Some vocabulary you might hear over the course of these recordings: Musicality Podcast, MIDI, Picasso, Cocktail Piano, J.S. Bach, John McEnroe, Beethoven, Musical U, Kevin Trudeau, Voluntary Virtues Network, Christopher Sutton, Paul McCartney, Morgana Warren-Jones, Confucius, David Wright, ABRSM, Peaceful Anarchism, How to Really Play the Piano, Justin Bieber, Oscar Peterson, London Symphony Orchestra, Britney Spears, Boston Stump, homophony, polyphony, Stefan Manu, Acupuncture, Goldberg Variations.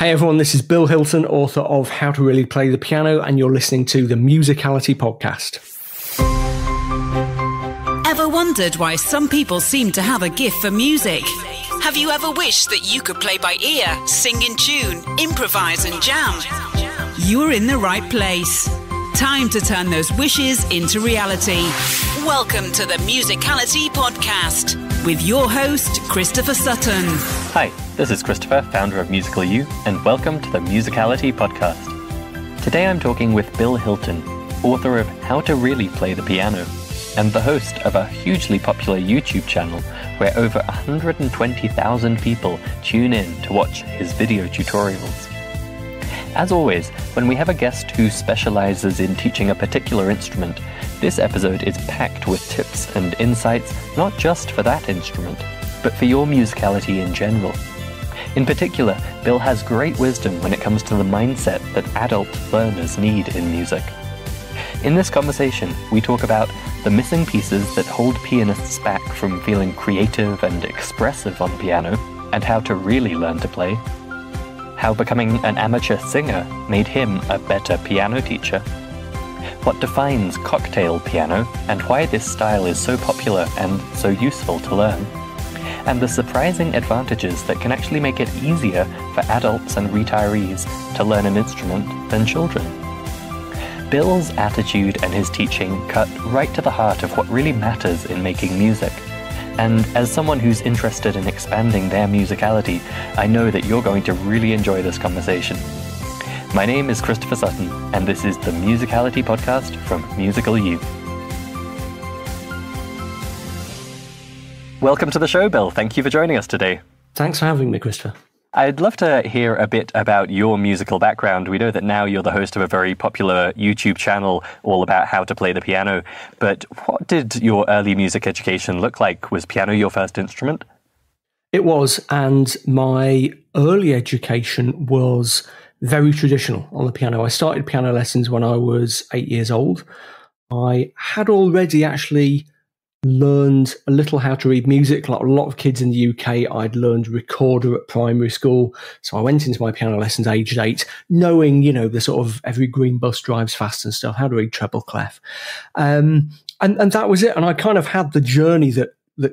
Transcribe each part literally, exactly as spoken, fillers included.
Hey everyone, this is Bill Hilton, author of How to Really Play the Piano, and you're listening to the Musicality Podcast. Ever wondered why some people seem to have a gift for music? Have you ever wished that you could play by ear, sing in tune, improvise and jam? You're in the right place. Time to turn those wishes into reality. Welcome to the Musicality Podcast with your host, Christopher Sutton. Hi, this is Christopher, founder of Musical U, and welcome to the Musicality Podcast. Today I'm talking with Bill Hilton, author of How to Really Play the Piano, and the host of a hugely popular YouTube channel where over one hundred twenty thousand people tune in to watch his video tutorials. As always, when we have a guest who specializes in teaching a particular instrument, this episode is packed with tips and insights not just for that instrument, but for your musicality in general. In particular, Bill has great wisdom when it comes to the mindset that adult learners need in music. In this conversation, we talk about the missing pieces that hold pianists back from feeling creative and expressive on the piano, and how to really learn to play, how becoming an amateur singer made him a better piano teacher, what defines cocktail piano and why this style is so popular and so useful to learn, and the surprising advantages that can actually make it easier for adults and retirees to learn an instrument than children. Bill's attitude and his teaching cut right to the heart of what really matters in making music. And as someone who's interested in expanding their musicality, I know that you're going to really enjoy this conversation. My name is Christopher Sutton, and this is the Musicality Podcast from Musical U. Welcome to the show, Bill. Thank you for joining us today. Thanks for having me, Christopher. I'd love to hear a bit about your musical background. We know that now you're the host of a very popular YouTube channel all about how to play the piano, but what did your early music education look like? Was piano your first instrument? It was, and my early education was very traditional on the piano. I started piano lessons when I was eight years old. I had already actually learned a little how to read music. Like a lot of kids in the U K, I'd learned recorder at primary school. So I went into my piano lessons aged eight, knowing, you know, the sort of every green bus drives fast and stuff, how to read treble clef. Um, and, and that was it. And I kind of had the journey that, that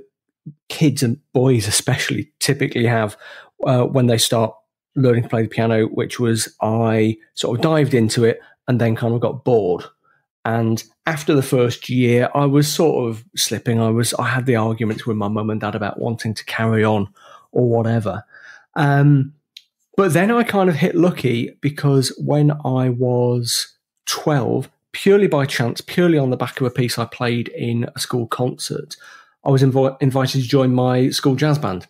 kids and boys especially typically have uh, when they start learning to play the piano, which was I sort of dived into it and then kind of got bored. And after the first year, I was sort of slipping. I was, I had the arguments with my mum and dad about wanting to carry on or whatever. Um, but then I kind of hit lucky because when I was twelve, purely by chance, purely on the back of a piece I played in a school concert, I was inv- invited to join my school jazz band.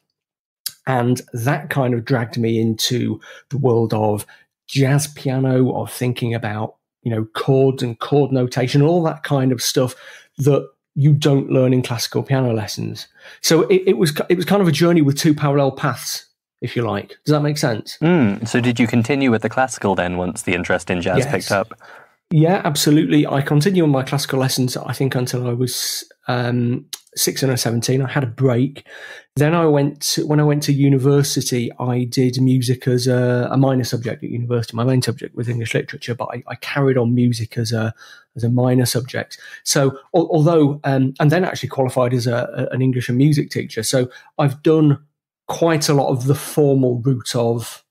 And that kind of dragged me into the world of jazz piano, of thinking about, you know, chords and chord notation, all that kind of stuff that you don't learn in classical piano lessons. So it, it was it was kind of a journey with two parallel paths, if you like. Does that make sense? Mm. So did you continue with the classical then once the interest in jazz yes. picked up? Yeah, absolutely. I continued on my classical lessons, I think, until I was um, sixteen or seventeen. I had a break. Then I went to, when I went to university, I did music as a, a minor subject at university. My main subject was English literature, but I, I carried on music as a as a minor subject. So al- although, um, and then actually qualified as a, a, an English and music teacher. So I've done quite a lot of the formal route of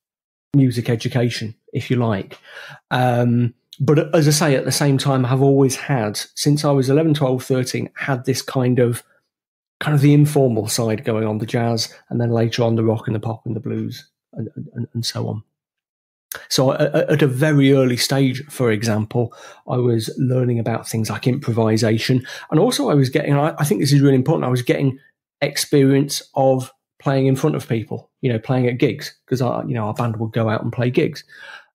music education, if you like. Um But as I say, at the same time, I've always had, since I was eleven, twelve, thirteen, had this kind of, kind of the informal side going on, the jazz, and then later on the rock and the pop and the blues and, and, and so on. So at a very early stage, for example, I was learning about things like improvisation. And also I was getting, I think this is really important, I was getting experience of playing in front of people, you know, playing at gigs, because I, you know, our band would go out and play gigs.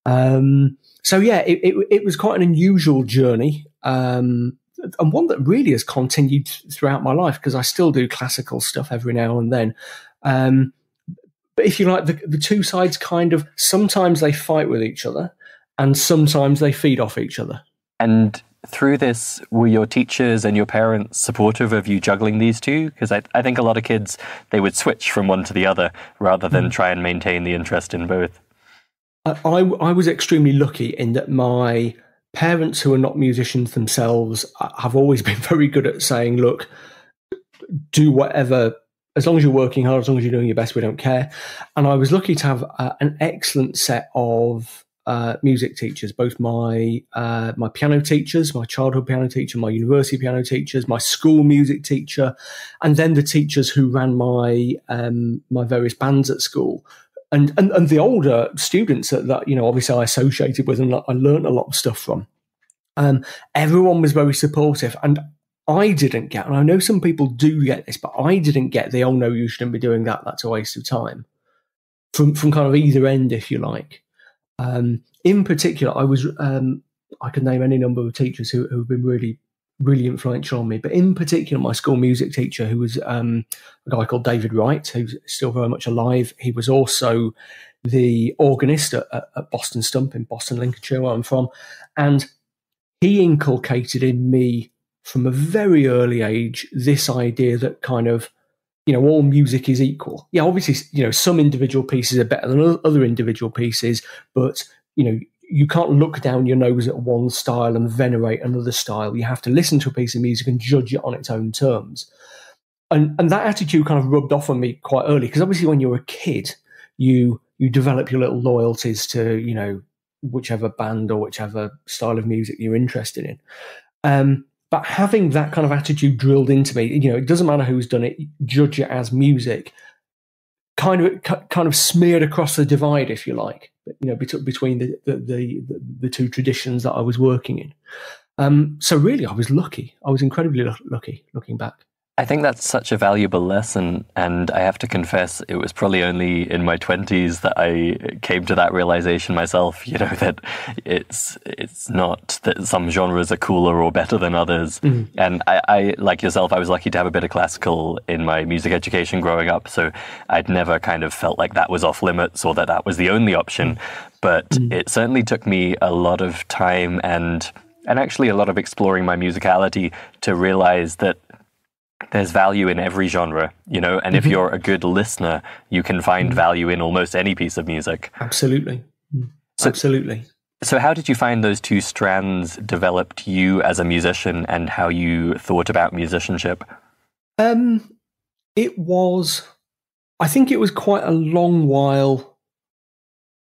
Um, so yeah, it, it, it was quite an unusual journey, um, and one that really has continued throughout my life because I still do classical stuff every now and then. Um, but if you like, the, the two sides kind of, sometimes they fight with each other and sometimes they feed off each other. And through this, were your teachers and your parents supportive of you juggling these two? Because I, I think a lot of kids, they would switch from one to the other rather than mm. try and maintain the interest in both. I, I was extremely lucky in that my parents, who are not musicians themselves, have always been very good at saying, look, do whatever, as long as you're working hard, as long as you're doing your best, we don't care. And I was lucky to have uh, an excellent set of uh, music teachers, both my uh, my piano teachers, my childhood piano teacher, my university piano teachers, my school music teacher, and then the teachers who ran my um, my various bands at school. And, and and the older students that, that, you know, obviously I associated with and I learned a lot of stuff from. Um, everyone was very supportive. And I didn't get, and I know some people do get this, but I didn't get the, oh, no, you shouldn't be doing that. That's a waste of time. From from kind of either end, if you like. Um, in particular, I was, um, I can name any number of teachers who, who have been really, really influential on me. But in particular, my school music teacher, who was um, a guy called David Wright, who's still very much alive. He was also the organist at, at Boston Stump in Boston, Lincolnshire, where I'm from. And he inculcated in me from a very early age this idea that kind of, you know, all music is equal. Yeah, obviously, you know, some individual pieces are better than other individual pieces, but, you know, you can't look down your nose at one style and venerate another style. You have to listen to a piece of music and judge it on its own terms. And and that attitude kind of rubbed off on me quite early, because obviously when you're a kid, you you develop your little loyalties to, you know, whichever band or whichever style of music you're interested in. Um, but having that kind of attitude drilled into me, you know, it doesn't matter who's done it, judge it as music, kind of kind of smeared across the divide, if you like, you know, between the the, the, the two traditions that I was working in. Um, so really, I was lucky. I was incredibly lucky looking back. I think that's such a valuable lesson. And I have to confess, it was probably only in my twenties that I came to that realization myself, you know, that it's it's not that some genres are cooler or better than others. Mm-hmm. And I, I, like yourself, I was lucky to have a bit of classical in my music education growing up. So I'd never kind of felt like that was off limits or that that was the only option. But mm-hmm. it certainly took me a lot of time and and actually a lot of exploring my musicality to realize that there's value in every genre, you know, and mm-hmm. if you're a good listener, you can find mm-hmm. value in almost any piece of music. Absolutely. So, Absolutely. So how did you find those two strands developed you as a musician and how you thought about musicianship? Um, it was, I think it was quite a long while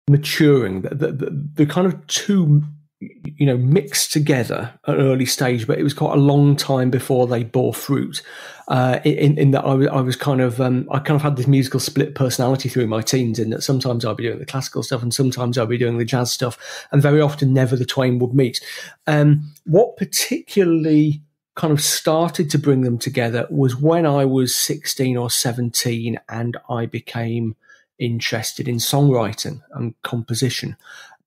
maturing. The, the, the, the kind of two, you know, mixed together at an early stage, but it was quite a long time before they bore fruit. Uh, in, in that I was, I was kind of, um, I kind of had this musical split personality through my teens, in that sometimes I'd be doing the classical stuff and sometimes I'd be doing the jazz stuff, and very often never the twain would meet. Um, what particularly kind of started to bring them together was when I was sixteen or seventeen and I became interested in songwriting and composition,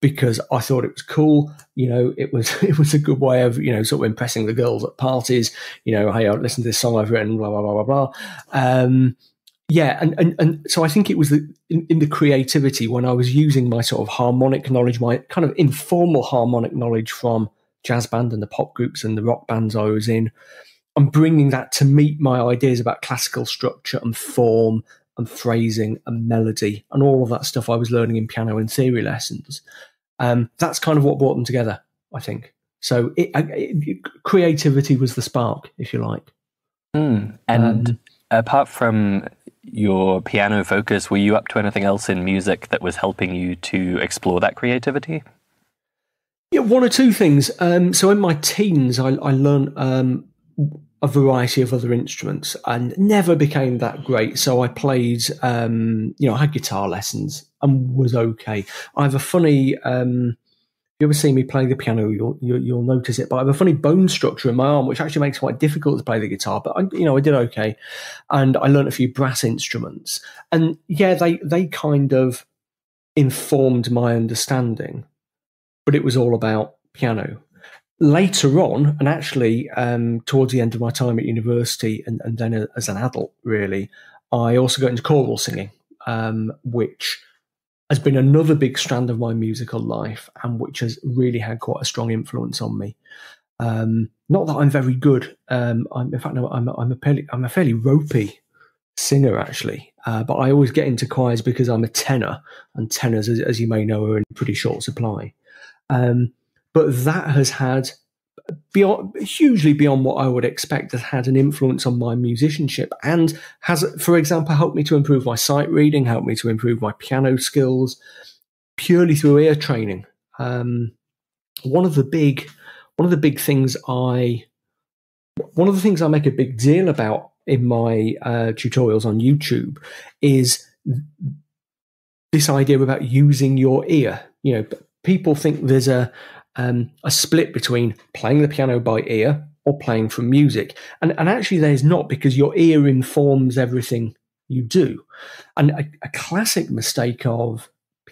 because I thought it was cool. You know, it was it was a good way of, you know, sort of impressing the girls at parties. You know, hey, listen to this song I've written, blah, blah, blah, blah, blah. Um, yeah, and, and and so I think it was the, in, in the creativity, when I was using my sort of harmonic knowledge, my kind of informal harmonic knowledge from jazz band and the pop groups and the rock bands I was in, and bringing that to meet my ideas about classical structure and form and phrasing and melody and all of that stuff I was learning in piano and theory lessons. Um, that's kind of what brought them together, I think. So it, it, creativity was the spark, if you like. Mm. And um, apart from your piano focus, were you up to anything else in music that was helping you to explore that creativity? Yeah, one or two things. Um, so in my teens, I, I learned um, a variety of other instruments and never became that great. So I played, um, you know, I had guitar lessons and was okay. I have a funny, um, if you ever see me play the piano, you'll, you'll, you'll notice it, but I have a funny bone structure in my arm, which actually makes it quite difficult to play the guitar, but I, you know, I did okay. And I learned a few brass instruments, and yeah, they, they kind of informed my understanding, but it was all about piano. Later on, and actually um, towards the end of my time at university, and, and then as an adult, really, I also got into choral singing, um, which has been another big strand of my musical life, and which has really had quite a strong influence on me. Um, not that I'm very good. Um, I'm, in fact, no, I'm, I'm, a fairly, I'm a fairly ropey singer, actually. Uh, but I always get into choirs because I'm a tenor, and tenors, as, as you may know, are in pretty short supply. Um, but that has had, beyond, hugely beyond what I would expect, has had an influence on my musicianship and has, for example, helped me to improve my sight reading, helped me to improve my piano skills, purely through ear training. Um, one of the big, one of the big things I, one of the things I make a big deal about in my uh, tutorials on YouTube is this idea about using your ear. You know, people think there's a um, a split between playing the piano by ear or playing from music, and and actually there's not, because your ear informs everything you do. And a, a classic mistake of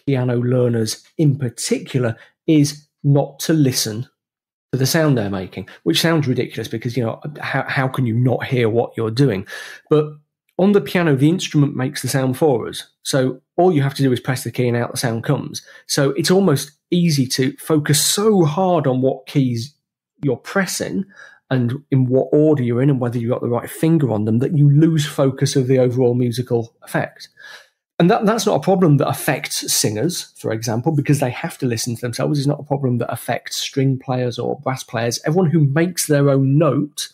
piano learners in particular is not to listen to the sound they're making, which sounds ridiculous because, you know, how, how can you not hear what you're doing? But on the piano, the instrument makes the sound for us. So all you have to do is press the key and out the sound comes. So it's almost easy to focus so hard on what keys you're pressing and in what order you're in and whether you've got the right finger on them that you lose focus of the overall musical effect. And that, that's not a problem that affects singers, for example, because they have to listen to themselves. It's not a problem that affects string players or brass players. Everyone who makes their own note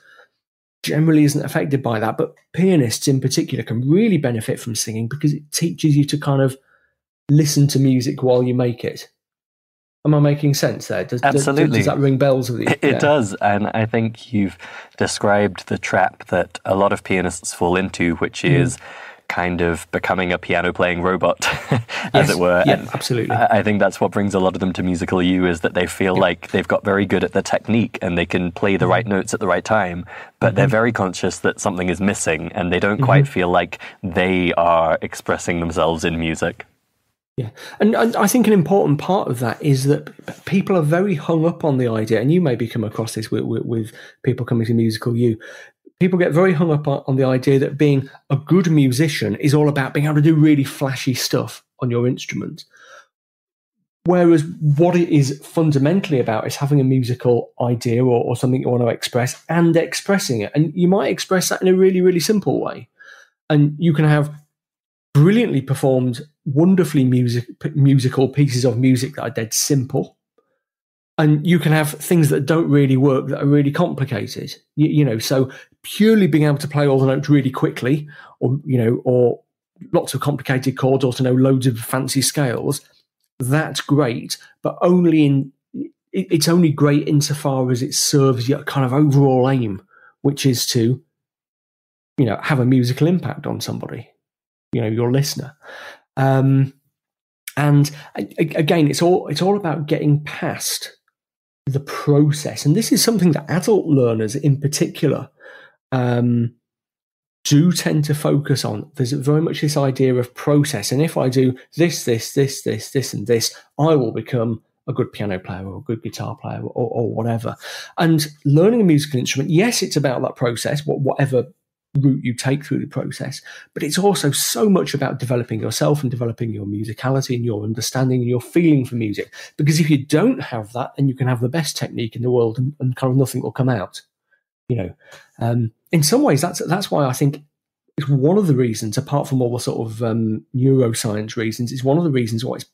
generally isn't affected by that. But pianists in particular can really benefit from singing because it teaches you to kind of listen to music while you make it. Am I making sense there? Does, Absolutely. Does, does that ring bells with you? It, it yeah. does. And I think you've described the trap that a lot of pianists fall into, which is... Mm. kind of becoming a piano-playing robot, as yes, it were. Yeah, and absolutely. I, I think that's what brings a lot of them to Musical U, is that they feel yeah. like they've got very good at the technique and they can play the right notes at the right time, but mm-hmm. they're very conscious that something is missing and they don't mm-hmm. quite feel like they are expressing themselves in music. Yeah, and, and I think an important part of that is that people are very hung up on the idea, and you maybe come across this with, with, with people coming to Musical U. People get very hung up on the idea that being a good musician is all about being able to do really flashy stuff on your instrument. Whereas what it is fundamentally about is having a musical idea or, or something you want to express and expressing it. And you might express that in a really, really simple way. And you can have brilliantly performed, wonderfully music, musical pieces of music that are dead simple. And you can have things that don't really work that are really complicated, you, you know, so purely being able to play all the notes really quickly or, you know, or lots of complicated chords or to know loads of fancy scales, that's great. But only in, it, it's only great insofar as it serves your kind of overall aim, which is to, you know, have a musical impact on somebody, you know, your listener. Um, and again, it's all, it's all about getting past the process. And this is something that adult learners in particular um, do tend to focus on. There's very much this idea of process. And if I do this, this, this, this, this, and this, I will become a good piano player or a good guitar player or, or whatever. And learning a musical instrument, yes, it's about that process, whatever route you take through the process, but it's also so much about developing yourself and developing your musicality and your understanding and your feeling for music, because if you don't have that, then you can have the best technique in the world and, and kind of nothing will come out, you know. Um in some ways, that's that's why I think it's one of the reasons, apart from all the sort of um neuroscience reasons, it's one of the reasons why it's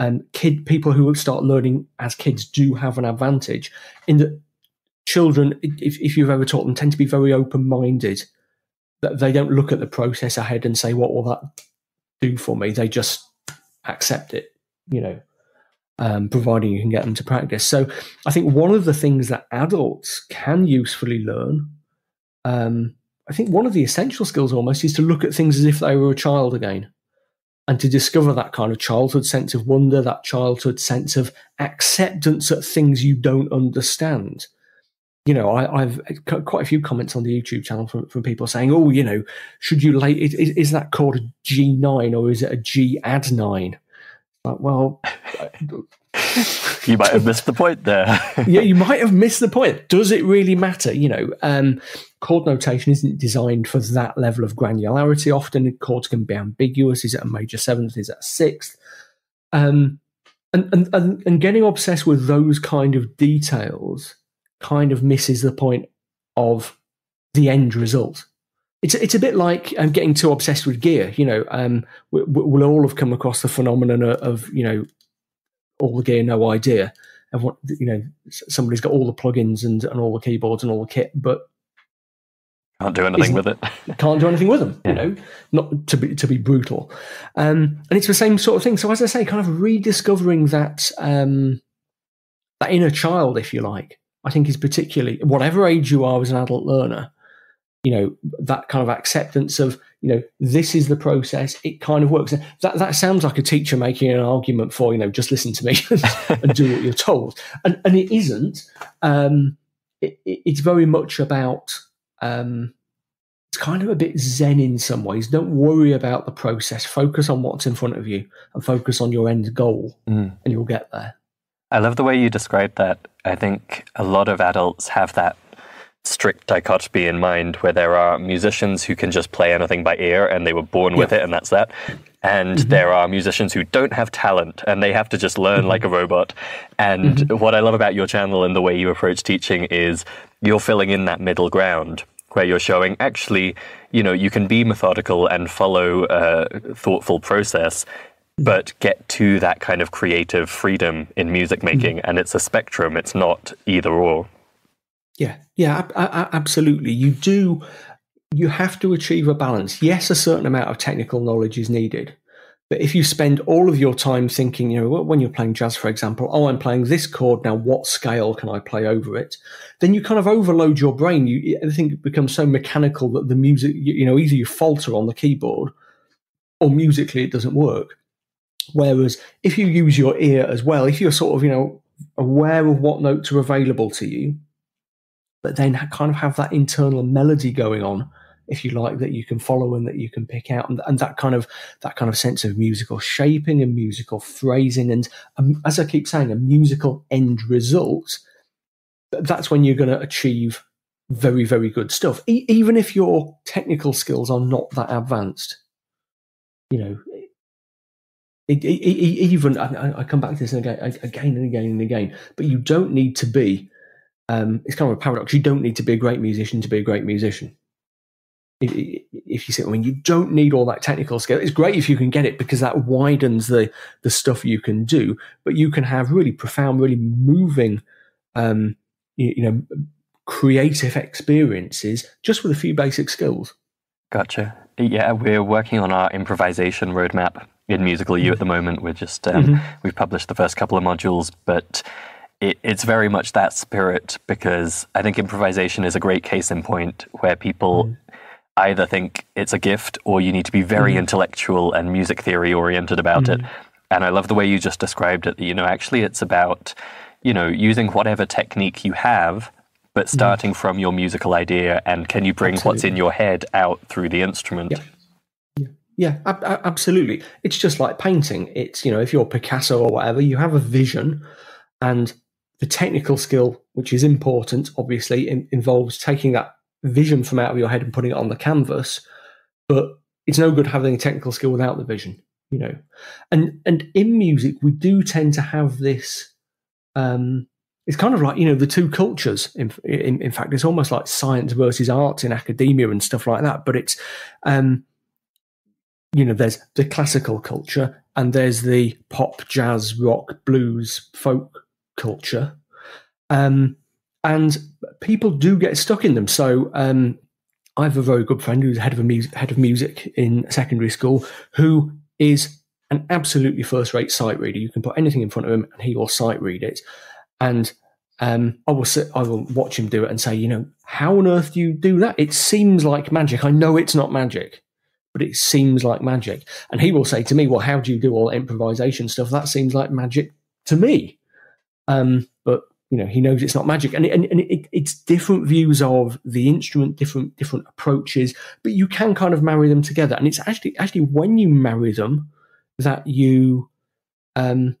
um kid people who start learning as kids do have an advantage, in that children, if, if you've ever taught them, tend to be very open-minded. That they don't look at the process ahead and say, what will that do for me? They just accept it, you know, um, providing you can get them to practice. So I think one of the things that adults can usefully learn, um, I think one of the essential skills almost, is to look at things as if they were a child again, and to discover that kind of childhood sense of wonder, that childhood sense of acceptance at things you don't understand. You know, I, I've quite a few comments on the YouTube channel from, from people saying, oh, you know, should you lay, is, is that called a G nine or is it a G add nine? Like, well, you might have missed the point there. Yeah, you might have missed the point. Does it really matter? You know, um, chord notation isn't designed for that level of granularity. Often chords can be ambiguous. Is it a major seventh? Is it a sixth? Um, and, and, and, and getting obsessed with those kind of details kind of misses the point of the end result. it's it's a bit like um, getting too obsessed with gear. You know, um, we, we'll all have come across the phenomenon of, you know, all the gear, no idea. And what, you know, somebody's got all the plugins and, and all the keyboards and all the kit, but can't do anything with it. Can't do anything with them, yeah. You know, not to be to be brutal. Um, and it's the same sort of thing. So as I say, kind of rediscovering that um, that inner child, if you like, I think is particularly, whatever age you are as an adult learner, you know, that kind of acceptance of, you know, this is the process. It kind of works. That that sounds like a teacher making an argument for, you know, just listen to me and, and do what you're told. And and it isn't. Um, it, it's very much about, um, it's kind of a bit zen in some ways. Don't worry about the process. Focus on what's in front of you and focus on your end goal, mm. and you'll get there. I love the way you described that. I think a lot of adults have that strict dichotomy in mind where there are musicians who can just play anything by ear and they were born yeah. with it and that's that, and mm-hmm. there are musicians who don't have talent and they have to just learn mm-hmm. like a robot, and mm-hmm. what I love about your channel and the way you approach teaching is you're filling in that middle ground where you're showing actually, you know, you can be methodical and follow a thoughtful process but get to that kind of creative freedom in music making, mm-hmm. and it's a spectrum, it's not either or. Yeah, yeah, I, I, absolutely. You do, you have to achieve a balance. Yes, a certain amount of technical knowledge is needed. But if you spend all of your time thinking, you know, when you're playing jazz, for example, oh, I'm playing this chord now, what scale can I play over it? Then you kind of overload your brain. You, everything becomes so mechanical that the music, you, you know, either you falter on the keyboard or musically it doesn't work. Whereas if you use your ear as well, if you're sort of, you know, aware of what notes are available to you, but then kind of have that internal melody going on, if you like, that you can follow and that you can pick out, and, and that kind of that kind of sense of musical shaping and musical phrasing, and um, as I keep saying, a musical end result. That's when you're going to achieve very, very good stuff, e even if your technical skills are not that advanced. You know, it, it, it, even I, I come back to this and again, again and again and again, but you don't need to be. Um, it's kind of a paradox. You don't need to be a great musician to be a great musician. If, if you see what I mean, you don't need all that technical skill. It's great if you can get it because that widens the the stuff you can do. But you can have really profound, really moving, um, you, you know, creative experiences just with a few basic skills. Gotcha. Yeah, we're working on our improvisation roadmap in Musical U at the moment. We're just um, mm-hmm. we've published the first couple of modules, but. It, it's very much that spirit, because I think improvisation is a great case in point where people mm. either think it's a gift or you need to be very mm. intellectual and music theory oriented about mm. it. And I love the way you just described it. You know, actually it's about, you know, using whatever technique you have, but starting mm. from your musical idea, and can you bring absolutely. What's in your head out through the instrument? Yeah. Yeah, ab absolutely. It's just like painting. It's, you know, if you're Picasso or whatever, you have a vision, and the technical skill, which is important, obviously, in, involves taking that vision from out of your head and putting it on the canvas. But it's no good having a technical skill without the vision, you know. And and in music, we do tend to have this. Um, it's kind of like, you know, the two cultures. In, in, in fact, it's almost like science versus art in academia and stuff like that. But it's, um, you know, there's the classical culture and there's the pop, jazz, rock, blues, folk culture, um, and people do get stuck in them. So um, I have a very good friend who's head of a music, head of music in secondary school, who is an absolutely first-rate sight reader. You can put anything in front of him, and he will sight read it. And um, I will sit, I will watch him do it and say, you know, how on earth do you do that? It seems like magic. I know it's not magic, but it seems like magic. And he will say to me, well, how do you do all the improvisation stuff? That seems like magic to me. Um, but, you know, he knows it's not magic, and, it, and, and it, it's different views of the instrument, different, different approaches, but you can kind of marry them together. And it's actually, actually when you marry them that you, um,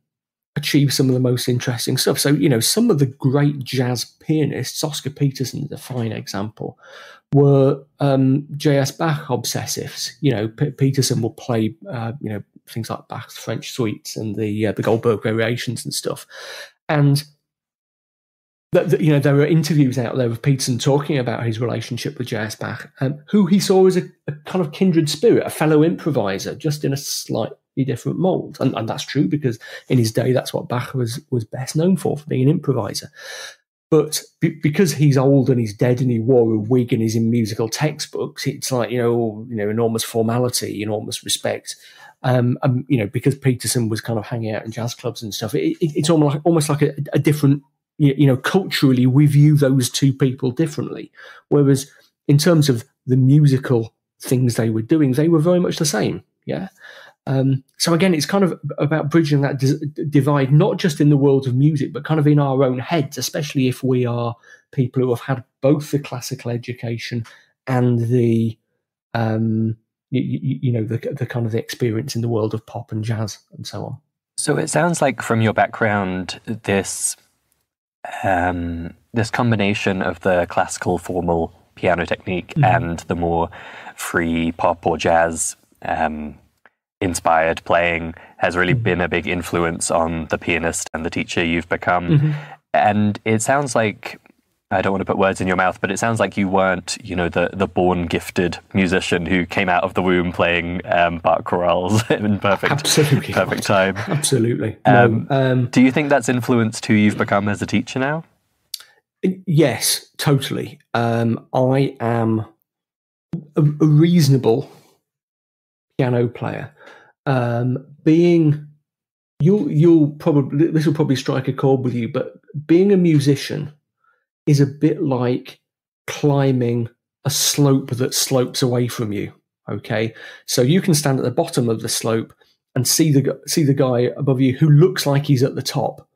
achieve some of the most interesting stuff. So, you know, some of the great jazz pianists, Oscar Peterson is a fine example, were, um, J S Bach obsessives. You know, P Peterson will play, uh, you know, things like Bach's French suites and the, uh, the Goldberg Variations and stuff. And that, that you know, there were interviews out there with Peterson talking about his relationship with J S. Bach, um, who he saw as a, a kind of kindred spirit, a fellow improviser, just in a slightly different mould. And, and that's true, because in his day, that's what Bach was was best known for, for being an improviser. But b- because he's old and he's dead and he wore a wig and he's in musical textbooks, it's like, you know, you know, enormous formality, enormous respect. Um, and, you know, because Peterson was kind of hanging out in jazz clubs and stuff, it, it, it's almost like, almost like a, a different, you know, culturally we view those two people differently. Whereas in terms of the musical things they were doing, they were very much the same. Yeah. Um, so again, it's kind of about bridging that d- divide, not just in the world of music, but kind of in our own heads, especially if we are people who have had both the classical education and the, um, you, you know, the, the kind of the experience in the world of pop and jazz and so on. So it sounds like from your background, this um, this combination of the classical formal piano technique mm-hmm. and the more free pop or jazz um inspired playing has really been a big influence on the pianist and the teacher you've become. Mm-hmm. And it sounds like, I don't want to put words in your mouth, but it sounds like you weren't, you know, the the born gifted musician who came out of the womb playing um, Bach chorales in perfect Absolutely perfect not. time. Absolutely. Um, no. um, do you think that's influenced who you've become as a teacher now? Yes, totally. Um, I am a, a reasonable piano player. Um, being you'll you'll probably this will probably strike a chord with you, but being a musician is a bit like climbing a slope that slopes away from you. Okay, so you can stand at the bottom of the slope and see the see the guy above you who looks like he's at the top,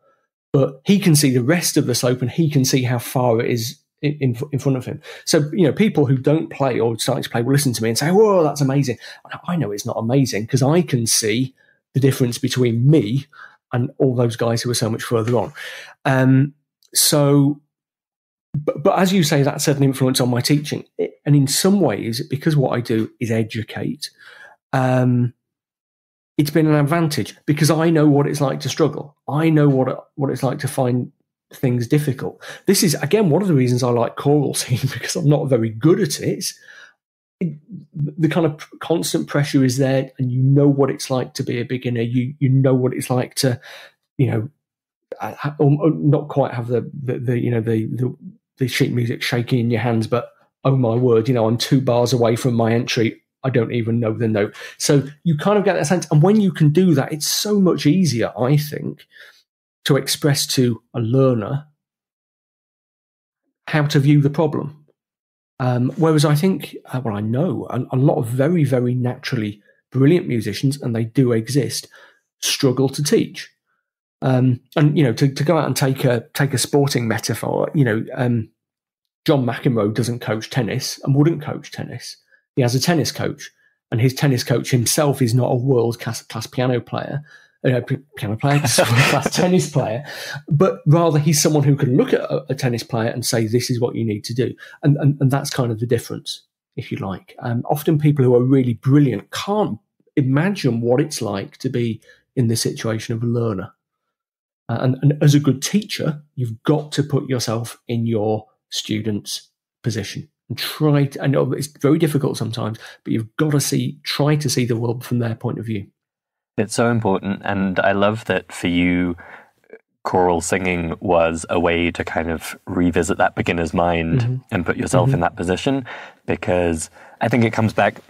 but he can see the rest of the slope and he can see how far it is in in front of him. So, you know, people who don't play or starting to play will listen to me and say, "Whoa, that's amazing." I know it's not amazing because I can see the difference between me and all those guys who are so much further on. Um, so, but, but as you say, that's had an influence on my teaching. It, and in some ways, because what I do is educate, um, it's been an advantage because I know what it's like to struggle. I know what it, what it's like to find things difficult. This is, again, one of the reasons I like choral singing, because I'm not very good at it. it the kind of constant pressure is there, and you know what it's like to be a beginner. You you know what it's like to, you know, I, I, not quite have the, the, the you know, the, the, the sheet music shaking in your hands, but oh my word, you know, I'm two bars away from my entry. I don't even know the note. So you kind of get that sense. And when you can do that, it's so much easier, I think, to express to a learner how to view the problem. Um, whereas I think, uh, well, I know a, a lot of very, very naturally brilliant musicians, and they do exist, struggle to teach. Um, and, you know, to, to go out and take a, take a sporting metaphor, you know, um, John McEnroe doesn't coach tennis and wouldn't coach tennis. He has a tennis coach, and his tennis coach himself is not a world-class class piano player. You know, piano player, class tennis player, but rather he's someone who can look at a, a tennis player and say, this is what you need to do. And, and, and that's kind of the difference, if you like. Um, often people who are really brilliant can't imagine what it's like to be in the situation of a learner. Uh, and, and as a good teacher, you've got to put yourself in your student's position and try to, I know it's very difficult sometimes, but you've got to see, try to see the world from their point of view. It's so important, and I love that for you, choral singing was a way to kind of revisit that beginner's mind mm-hmm. and put yourself mm-hmm. in that position, because I think it comes back,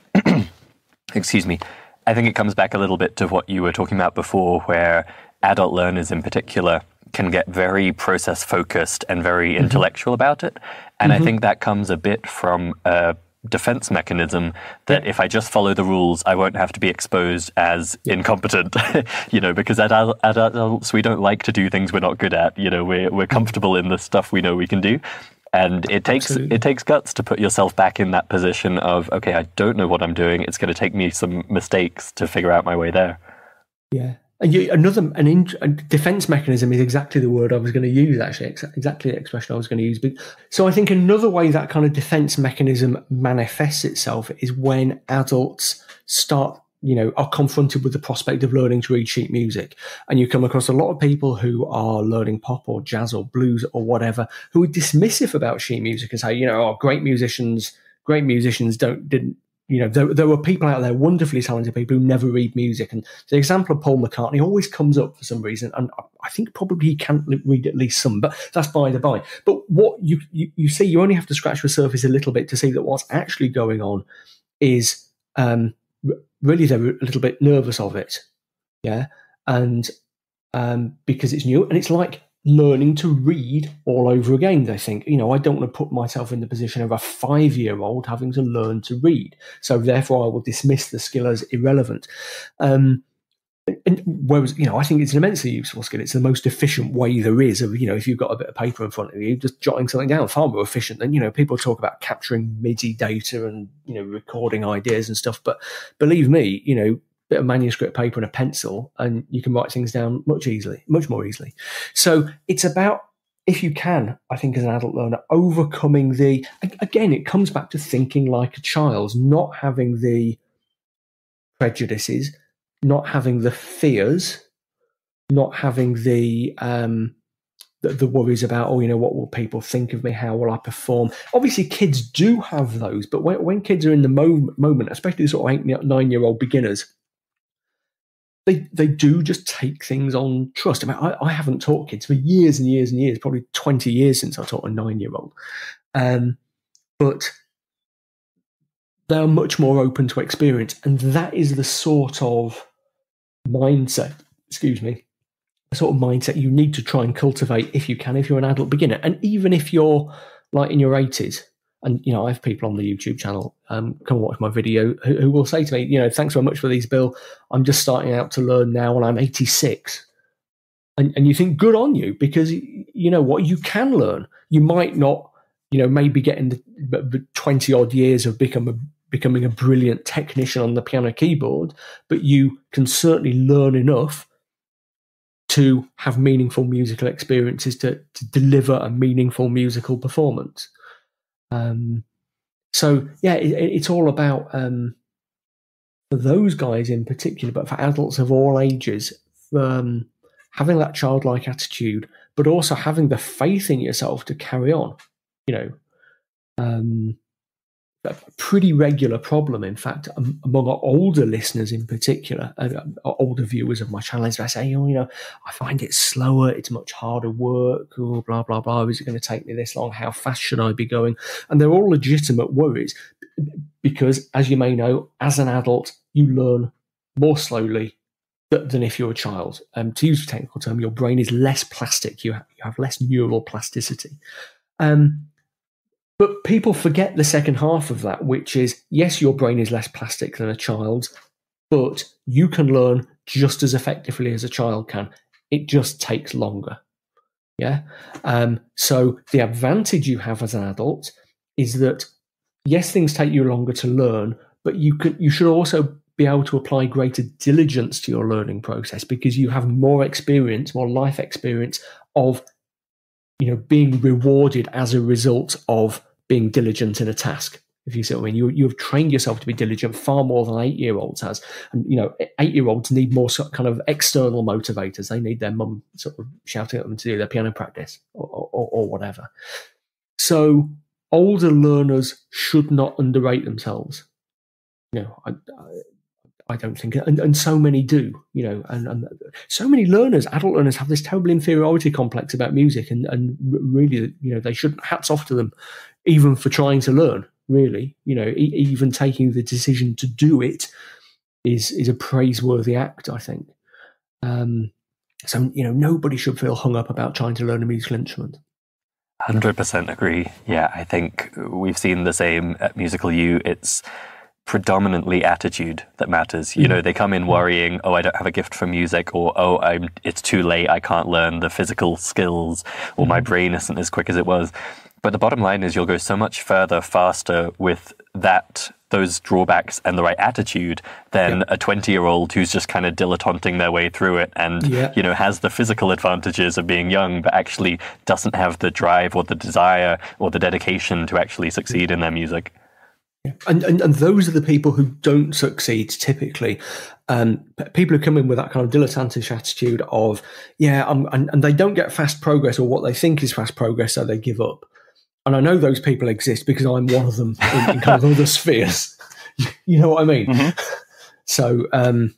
excuse me, I think it comes back a little bit to what you were talking about before, where adult learners in particular can get very process focused and very mm-hmm. intellectual about it, and mm-hmm. I think that comes a bit from a defense mechanism that yeah. if I just follow the rules, I won't have to be exposed as yeah. incompetent, you know, because as adults, we don't like to do things we're not good at, you know, we're, we're comfortable in the stuff we know we can do. And it takes Absolutely. it takes guts to put yourself back in that position of, okay, I don't know what I'm doing. It's going to take me some mistakes to figure out my way there. Yeah. And you, another an in, a defense mechanism is exactly the word I was going to use, actually, ex- exactly the expression I was going to use. But, so I think another way that kind of defense mechanism manifests itself is when adults start you know, are confronted with the prospect of learning to read sheet music. And you come across a lot of people who are learning pop or jazz or blues or whatever, who are dismissive about sheet music and say, you know, oh, great musicians, great musicians don't, didn't, you know, there, there were people out there, wonderfully talented people who never read music. And the example of Paul McCartney always comes up for some reason. And I think probably he can't read at least some, but that's by the by. But what you, you, you see, you only have to scratch the surface a little bit to see that what's actually going on is, um, really they're a little bit nervous of it. Yeah. And, um, because it's new and it's like learning to read all over again. They think, you know, I don't want to put myself in the position of a five-year-old having to learn to read. So therefore I will dismiss the skill as irrelevant. Um, and whereas, you know, I think it's an immensely useful skill. It's the most efficient way there is of, you know, if you've got a bit of paper in front of you, just jotting something down, far more efficient than, you know, people talk about capturing MIDI data and, you know, recording ideas and stuff. But believe me, you know, bit of manuscript paper and a pencil, and you can write things down much easily, much more easily. So it's about, if you can, I think as an adult learner, overcoming the, again, it comes back to thinking like a child, not having the prejudices, not having the fears, not having the, um, the, the worries about, oh, you know, what will people think of me? How will I perform? Obviously, kids do have those, but when, when kids are in the mo moment, especially sort of eight, nine-year-old beginners, They, they do just take things on trust. I mean, I, I haven't taught kids for years and years and years, probably twenty years since I taught a nine-year-old. Um, but they're much more open to experience. And that is the sort of mindset, excuse me, the sort of mindset you need to try and cultivate if you can, if you're an adult beginner. And even if you're like in your eighties, and, you know, I have people on the YouTube channel um, come and watch my video who, who will say to me, you know, thanks very much for these, Bill. I'm just starting out to learn now and I'm eighty-six. And, and you think, good on you, because, you know what, you can learn. You might not, you know, maybe get in the twenty odd years of become a, becoming a brilliant technician on the piano keyboard, but you can certainly learn enough to have meaningful musical experiences, to, to deliver a meaningful musical performance. Um, so yeah, it, it's all about, um, for those guys in particular, but for adults of all ages, um, having that childlike attitude, but also having the faith in yourself to carry on, you know, um, a pretty regular problem. In fact, um, among our older listeners in particular, uh, older viewers of my channel, is I say, oh, you know, I find it slower. It's much harder work. Oh, blah, blah, blah. Is it going to take me this long? How fast should I be going? And they're all legitimate worries because, as you may know, as an adult, you learn more slowly than if you're a child. Um, to use a technical term, your brain is less plastic. You have, you have less neural plasticity. Um, But people forget the second half of that, which is, yes, your brain is less plastic than a child's, but you can learn just as effectively as a child can. It just takes longer. Yeah. Um, so the advantage you have as an adult is that, yes, things take you longer to learn, but you could, you should also be able to apply greater diligence to your learning process because you have more experience, more life experience of, you know, being rewarded as a result of being diligent in a task, if you see what I mean. You, you've trained yourself to be diligent far more than eight-year-olds has. And, you know, eight-year-olds need more sort of kind of external motivators. They need their mum sort of shouting at them to do their piano practice or, or, or whatever. So older learners should not underrate themselves. You know, I, I, I don't think, and, and so many do, you know, and, and so many learners, adult learners, have this terrible inferiority complex about music, and, and really, you know, they shouldn't, hats off to them, even for trying to learn, really. You know, e even taking the decision to do it is is a praiseworthy act, I think. Um, so, you know, nobody should feel hung up about trying to learn a musical instrument. one hundred percent agree. Yeah, I think we've seen the same at Musical U. It's predominantly attitude that matters. You know, they come in worrying, oh, I don't have a gift for music, or oh, I'm, it's too late, I can't learn the physical skills, or my brain isn't as quick as it was. But the bottom line is you'll go so much further, faster with that, those drawbacks and the right attitude than yeah. a twenty-year-old who's just kind of dilettanting their way through it and, yeah. you know, has the physical advantages of being young, but actually doesn't have the drive or the desire or the dedication to actually succeed in their music. Yeah. And, and and those are the people who don't succeed typically. Um, people who come in with that kind of dilettantish attitude of, yeah, I'm, and, and they don't get fast progress or what they think is fast progress, so they give up. And I know those people exist because I'm one of them in, in kind of other spheres. You know what I mean? Mm-hmm. So, um,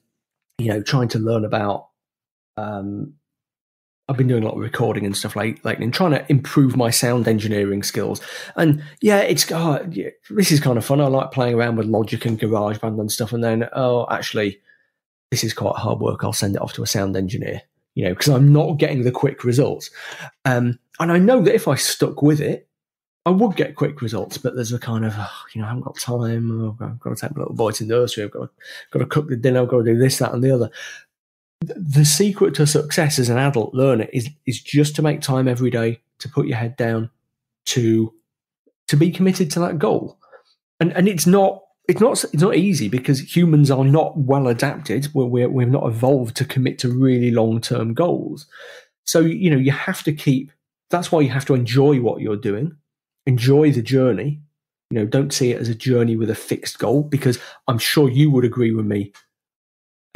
you know, trying to learn about um, – I've been doing a lot of recording and stuff like that, and trying to improve my sound engineering skills. And, yeah, it's oh, – yeah, this is kind of fun. I like playing around with Logic and GarageBand and stuff, and then, oh, actually, this is quite hard work. I'll send it off to a sound engineer, you know, because I'm not getting the quick results. Um, and I know that if I stuck with it, I would get quick results, but there's a kind of, oh, you know, I haven't got time. Oh, I've got to take my little boy to nursery. I've got to, got to cook the dinner. I've got to do this, that, and the other. The, the secret to success as an adult learner is is just to make time every day, to put your head down, to to be committed to that goal. And and it's not it's not it's not easy because humans are not well adapted. We're we're, we're not evolved to commit to really long term goals. So you know you have to keep. That's why you have to enjoy what you're doing. Enjoy the journey. You know, don't see it as a journey with a fixed goal, because I'm sure you would agree with me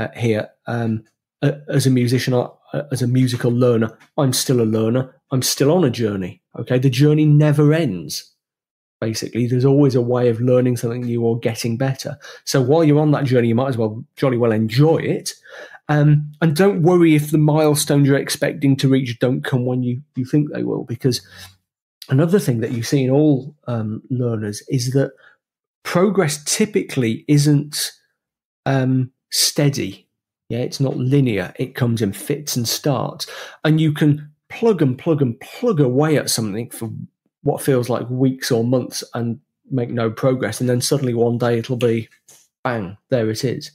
uh, here. Um, uh, as a musician, uh, as a musical learner, I'm still a learner. I'm still on a journey. Okay. The journey never ends. Basically, there's always a way of learning something new or getting better. So while you're on that journey, you might as well jolly well enjoy it. Um, and don't worry if the milestones you're expecting to reach don't come when you, you think they will, because another thing that you see in all um, learners is that progress typically isn't um, steady. Yeah, it's not linear. It comes in fits and starts. And you can plug and plug and plug away at something for what feels like weeks or months and make no progress. And then suddenly one day it'll be, bang, there it is.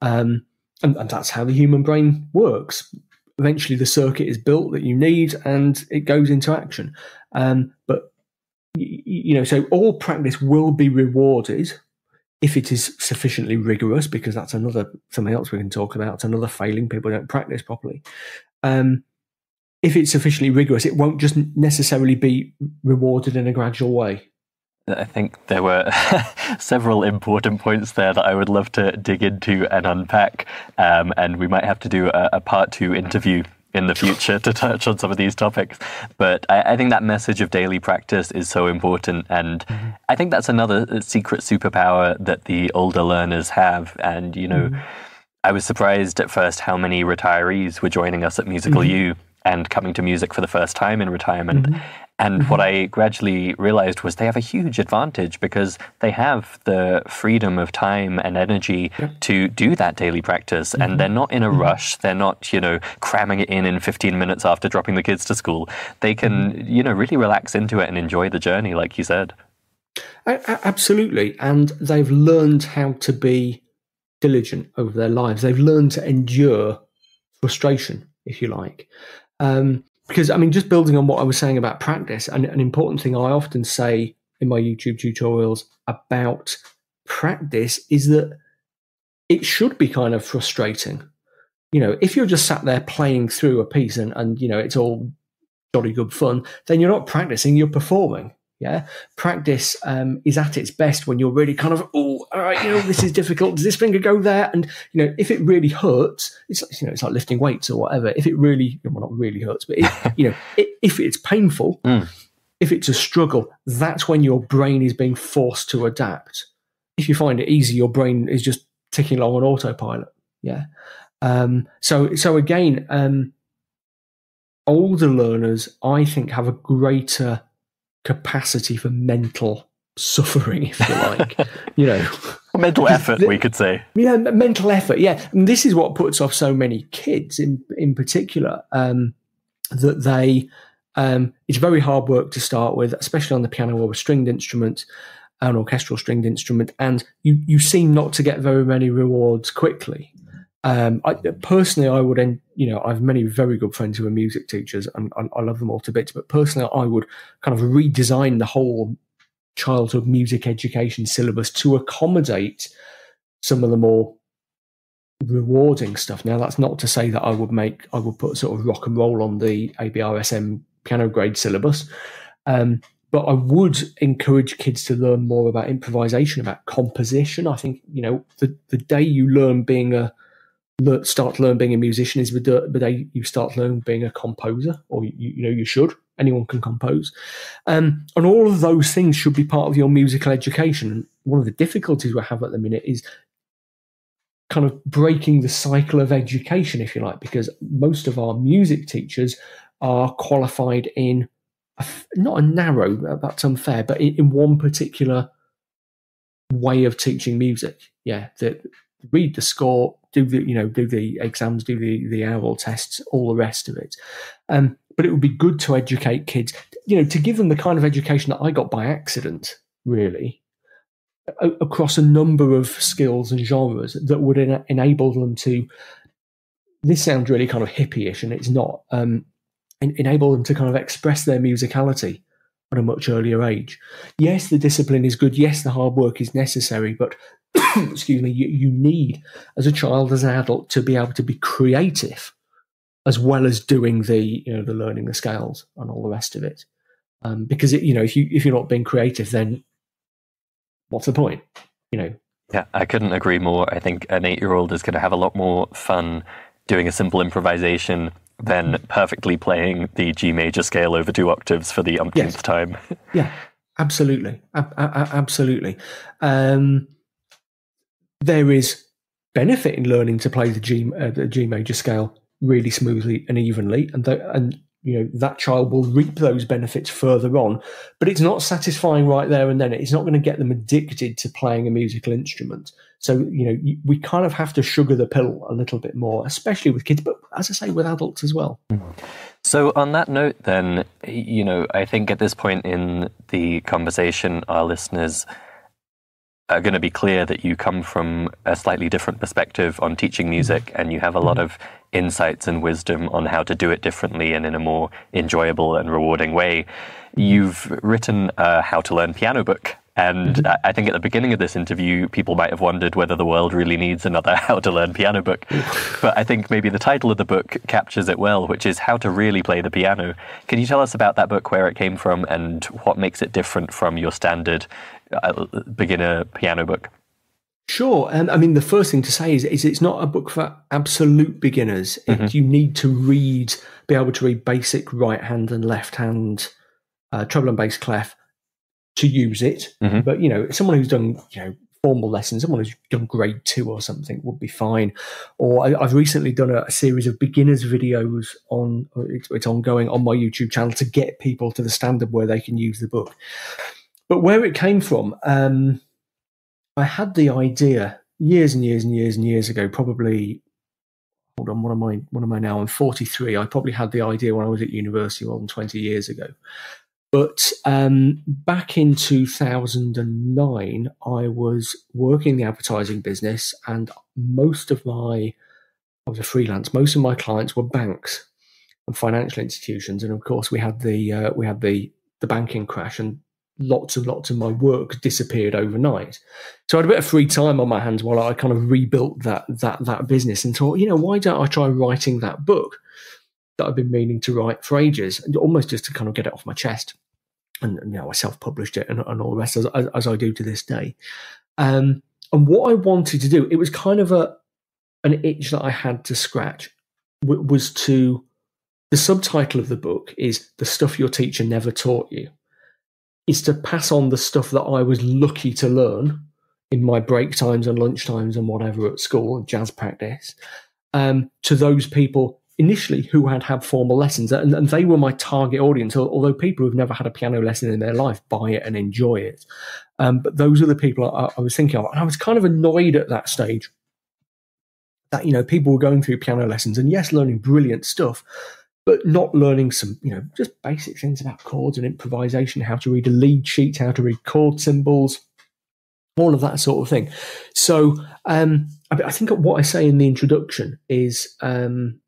Um, and, and that's how the human brain works. Eventually the circuit is built that you need and it goes into action. Um, but, you know, so all practice will be rewarded if it is sufficiently rigorous, because that's another something else we can talk about. It's another failing. People don't practice properly. Um, if it's sufficiently rigorous, it won't just necessarily be rewarded in a gradual way. I think there were several important points there that I would love to dig into and unpack. Um, and we might have to do a, a part two interview in the future to touch on some of these topics. But I, I think that message of daily practice is so important. And mm-hmm. I think that's another secret superpower that the older learners have. And, you know, mm-hmm. I was surprised at first how many retirees were joining us at Musical mm-hmm. U and coming to music for the first time in retirement. Mm-hmm. And mm-hmm. what I gradually realized was they have a huge advantage because they have the freedom of time and energy yeah. to do that daily practice. Mm-hmm. And they're not in a mm-hmm. rush. They're not, you know, cramming it in in fifteen minutes after dropping the kids to school. They can, mm-hmm. you know, really relax into it and enjoy the journey, like you said. Absolutely. And they've learned how to be diligent over their lives. They've learned to endure frustration, if you like. Um, Because, I mean, just building on what I was saying about practice, and an important thing I often say in my YouTube tutorials about practice is that it should be kind of frustrating. You know, if you're just sat there playing through a piece and, and you know, it's all jolly good fun, then you're not practicing, you're performing. Yeah. Practice um, is at its best when you're really kind of, oh, all right, you know, this is difficult. Does this finger go there? And, you know, if it really hurts, it's, you know, it's like lifting weights or whatever. If it really, well, not really hurts, but, it, you know, it, if it's painful, mm. if it's a struggle, that's when your brain is being forced to adapt. If you find it easy, your brain is just ticking along on autopilot. Yeah. Um, so, so again, um, older learners, I think, have a greater capacity for mental suffering, if you like, you know, mental effort, the, we could say. Yeah, mental effort. Yeah, and this is what puts off so many kids, in in particular, um, that they. Um, it's very hard work to start with, especially on the piano or a stringed instrument, an orchestral stringed instrument, and you you seem not to get very many rewards quickly. Um, I, personally, I would, end, you know, I have many very good friends who are music teachers, and, and I love them all to bits. But personally, I would kind of redesign the whole childhood music education syllabus to accommodate some of the more rewarding stuff. Now, that's not to say that I would make, I would put sort of rock and roll on the A B R S M piano grade syllabus, um, But I would encourage kids to learn more about improvisation, about composition. I think, you know, the, the day you learn being a, start to learn being a musician is the, the day you start to learn being a composer, or, you, you know, you should. Anyone can compose. Um, and all of those things should be part of your musical education. One of the difficulties we have at the minute is kind of breaking the cycle of education, if you like, because most of our music teachers are qualified in a, not a narrow, that's unfair, but in, in one particular way of teaching music. Yeah, the, read the score, do the, you know, do the exams, do the, the oral tests, all the rest of it. Um, but it would be good to educate kids, you know, to give them the kind of education that I got by accident, really, a across a number of skills and genres that would en enable them to, this sounds really kind of hippie-ish, and it's not, um, en enable them to kind of express their musicality at a much earlier age. Yes, the discipline is good. Yes, the hard work is necessary, but excuse me, you, you need, as a child, as an adult, to be able to be creative, as well as doing the, you know, the learning the scales and all the rest of it. Um, because, it, you know, if, you, if you're not being creative, then what's the point, you know? Yeah, I couldn't agree more. I think an eight-year-old is going to have a lot more fun doing a simple improvisation than perfectly playing the G major scale over two octaves for the umpteenth yes. time. Yeah, absolutely. A a absolutely. Um, there is benefit in learning to play the G, uh, the G major scale really smoothly and evenly, and th and you know that child will reap those benefits further on. But it's not satisfying right there and then. It's not going to get them addicted to playing a musical instrument. So you know we kind of have to sugar the pill a little bit more, especially with kids, but as I say, with adults as well. So on that note, then, you know, I think at this point in the conversation, our listeners are going to be clear that you come from a slightly different perspective on teaching music, and you have a lot of insights and wisdom on how to do it differently and in a more enjoyable and rewarding way. You've written a How to Learn Piano book, and mm-hmm. I think at the beginning of this interview, people might have wondered whether the world really needs another How to Learn Piano book. But I think maybe the title of the book captures it well, which is How to Really Play the Piano. Can you tell us about that book, where it came from, and what makes it different from your standard Uh, beginner piano book? Sure. And um, I mean, the first thing to say is, is it's not a book for absolute beginners. Mm-hmm. It, you need to read, be able to read basic right hand and left hand, uh, treble and bass clef to use it. Mm-hmm. But, you know, someone who's done, you know, formal lessons, someone who's done grade two or something would be fine. Or I, I've recently done a, a series of beginners videos on, it's, it's ongoing on my YouTube channel, to get people to the standard where they can use the book. But where it came from, um, I had the idea years and years and years and years ago. Probably, hold on, what am I? What am I now? I'm forty-three. I probably had the idea when I was at university more than twenty years ago. But um, back in two thousand nine, I was working in the advertising business, and most of my, I was a freelance. Most of my clients were banks and financial institutions, and of course, we had the uh, we had the the banking crash, and lots and lots of my work disappeared overnight. So I had a bit of free time on my hands while I kind of rebuilt that that that business, and thought, you know, why don't I try writing that book that I've been meaning to write for ages, and almost just to kind of get it off my chest. And, you know, I self-published it and, and all the rest, as, as, as I do to this day. Um, and what I wanted to do, it was kind of a an itch that I had to scratch, was to, the subtitle of the book is The Stuff Your Teacher Never Taught You, is to pass on the stuff that I was lucky to learn in my break times and lunch times and whatever at school and jazz practice, um, to those people initially who had had formal lessons. And, and they were my target audience, although people who've never had a piano lesson in their life buy it and enjoy it. Um, but those are the people I, I was thinking of. And I was kind of annoyed at that stage that, you know, people were going through piano lessons and, yes, learning brilliant stuff, but not learning some, you know, just basic things about chords and improvisation, how to read a lead sheet, how to read chord symbols, all of that sort of thing. So um, I think what I say in the introduction is, um,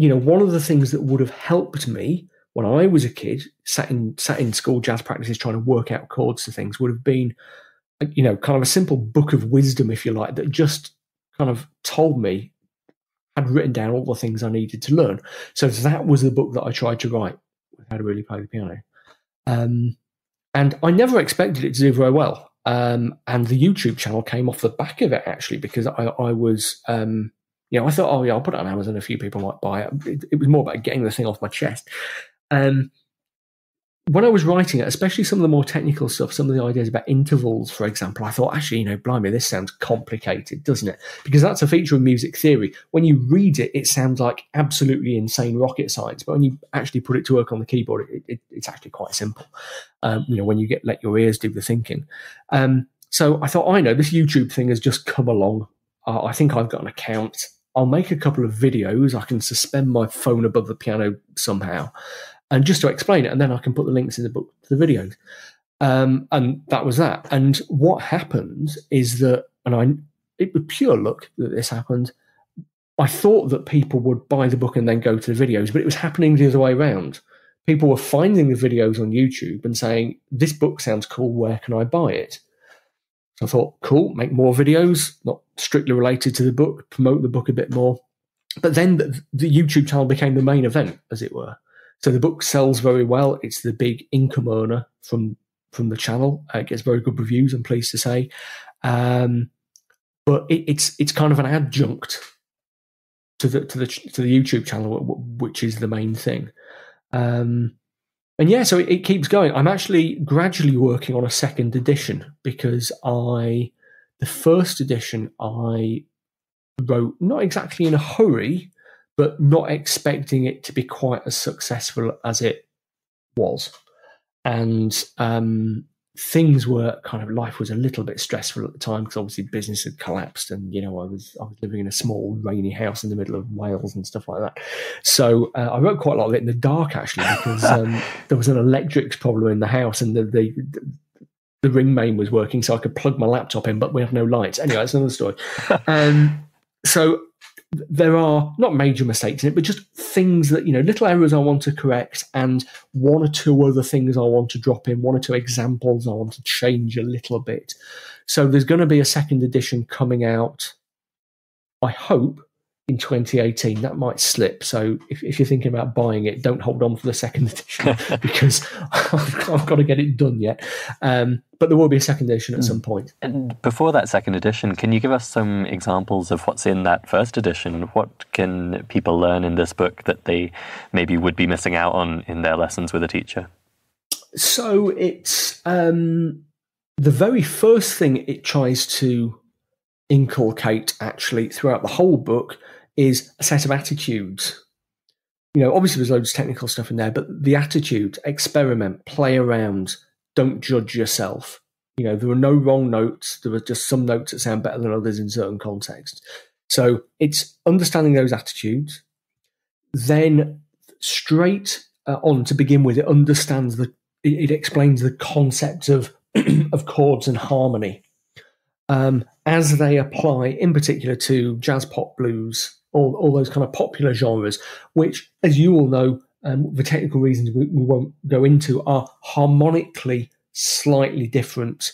you know, one of the things that would have helped me when I was a kid, sat in, sat in school jazz practices trying to work out chords to things, would have been, you know, kind of a simple book of wisdom, if you like, that just kind of told me, I'd written down all the things I needed to learn. So that was the book that I tried to write, How to Really Play the Piano. Um, And I never expected it to do very well. Um, and the YouTube channel came off the back of it, actually, because I, I was, um, you know, I thought, oh, yeah, I'll put it on Amazon. A few people might buy it. It, it was more about getting the thing off my chest. Um, when I was writing it, especially some of the more technical stuff, some of the ideas about intervals, for example, I thought, actually, you know, blimey, this sounds complicated, doesn't it? Because that's a feature of music theory. When you read it, it sounds like absolutely insane rocket science. But when you actually put it to work on the keyboard, it, it, it's actually quite simple. Um, you know, when you get let your ears do the thinking. Um, so I thought, I know, this YouTube thing has just come along. Uh, I think I've got an account. I'll make a couple of videos. I can suspend my phone above the piano somehow. And just to explain it, and then I can put the links in the book to the videos. Um, and that was that. And what happened is that, and I, it was pure luck that this happened. I thought that people would buy the book and then go to the videos, but it was happening the other way around. People were finding the videos on YouTube and saying, this book sounds cool, where can I buy it? So I thought, cool, make more videos, not strictly related to the book, promote the book a bit more. But then the, the YouTube channel became the main event, as it were. So the book sells very well. It's the big income earner from from the channel. Uh, it gets very good reviews, I'm pleased to say. Um, but it, it's it's kind of an adjunct to the to the to the YouTube channel, which is the main thing. Um, and yeah, so it, it keeps going. I'm actually gradually working on a second edition because I the first edition I wrote not exactly in a hurry, but not expecting it to be quite as successful as it was. And um, things were kind of, life was a little bit stressful at the time because obviously business had collapsed and, you know, I was I was living in a small rainy house in the middle of Wales and stuff like that. So uh, I wrote quite a lot of it in the dark, actually, because um, there was an electrics problem in the house and the, the, the ring main was working, so I could plug my laptop in, but we have no lights. Anyway, that's another story. Um, so... there are not major mistakes in it, but just things that, you know, little errors I want to correct and one or two other things I want to drop in, one or two examples I want to change a little bit. So there's going to be a second edition coming out, I hope, in twenty eighteen. That might slip. So if, if you're thinking about buying it, don't hold on for the second edition because I've, I've got to get it done yet. Um, but there will be a second edition at some point. And before that second edition, can you give us some examples of what's in that first edition? What can people learn in this book that they maybe would be missing out on in their lessons with a teacher? So it's um, the very first thing it tries to inculcate, actually, throughout the whole book is a set of attitudes. You know, obviously there's loads of technical stuff in there, but the attitude, experiment, play around, don't judge yourself. You know, there are no wrong notes. There are just some notes that sound better than others in certain contexts. So it's understanding those attitudes. Then straight uh, on to begin with, it understands the, it, it explains the concepts of, of chords and harmony um, as they apply in particular to jazz, pop, blues, all, all those kind of popular genres, which, as you all know, Um, the technical reasons we, we won't go into, are harmonically slightly different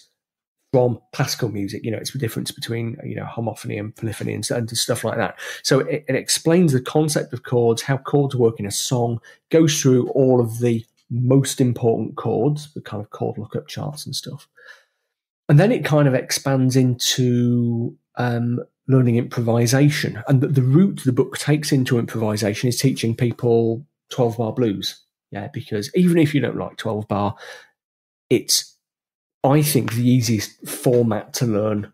from classical music. You know, it's the difference between, you know, homophony and polyphony and, and stuff like that. So it, it explains the concept of chords, how chords work in a song, goes through all of the most important chords, the kind of chord lookup charts and stuff. And then it kind of expands into um, learning improvisation. And the, the route the book takes into improvisation is teaching people twelve bar blues. Yeah, because even if you don't like twelve bar, it's, I think, the easiest format to learn,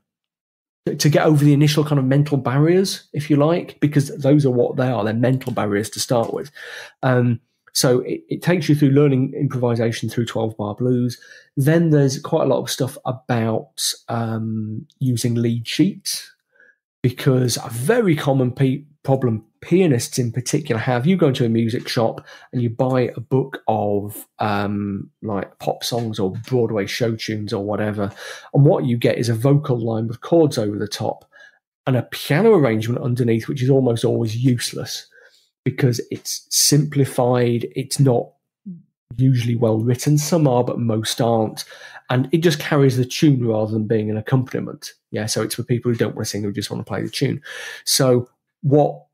to get over the initial kind of mental barriers, if you like, because those are what they are. They're mental barriers to start with. Um, so it, it takes you through learning improvisation through twelve bar blues. Then there's quite a lot of stuff about um, using lead sheets, because a very common pe problem pianists in particular have, you go into a music shop and you buy a book of um, like pop songs or Broadway show tunes or whatever, and what you get is a vocal line with chords over the top and a piano arrangement underneath, which is almost always useless because it's simplified, it's not usually well written. Some are, but most aren't. And it just carries the tune rather than being an accompaniment. Yeah, so it's for people who don't want to sing, who just want to play the tune. So what...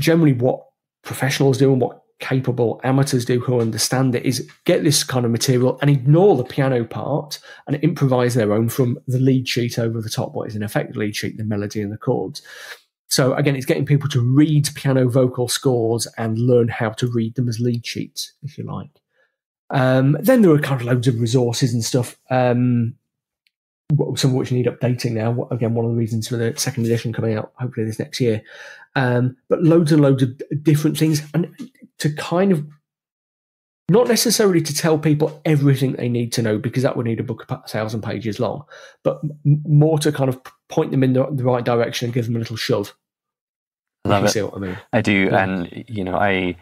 generally what professionals do and what capable amateurs do who understand it is get this kind of material and ignore the piano part and improvise their own from the lead sheet over the top, what is in effect the lead sheet, the melody and the chords. So again, it's getting people to read piano vocal scores and learn how to read them as lead sheets, if you like. Um, then there are kind of loads of resources and stuff, um, some of which need updating now. Again, one of the reasons for the second edition coming out, hopefully this next year. Um, but loads and loads of different things, and to kind of not necessarily to tell people everything they need to know, because that would need a book a thousand pages long, but more to kind of point them in the, the right direction and give them a little shove. I love it. See what I mean? I do, yeah. And you know, I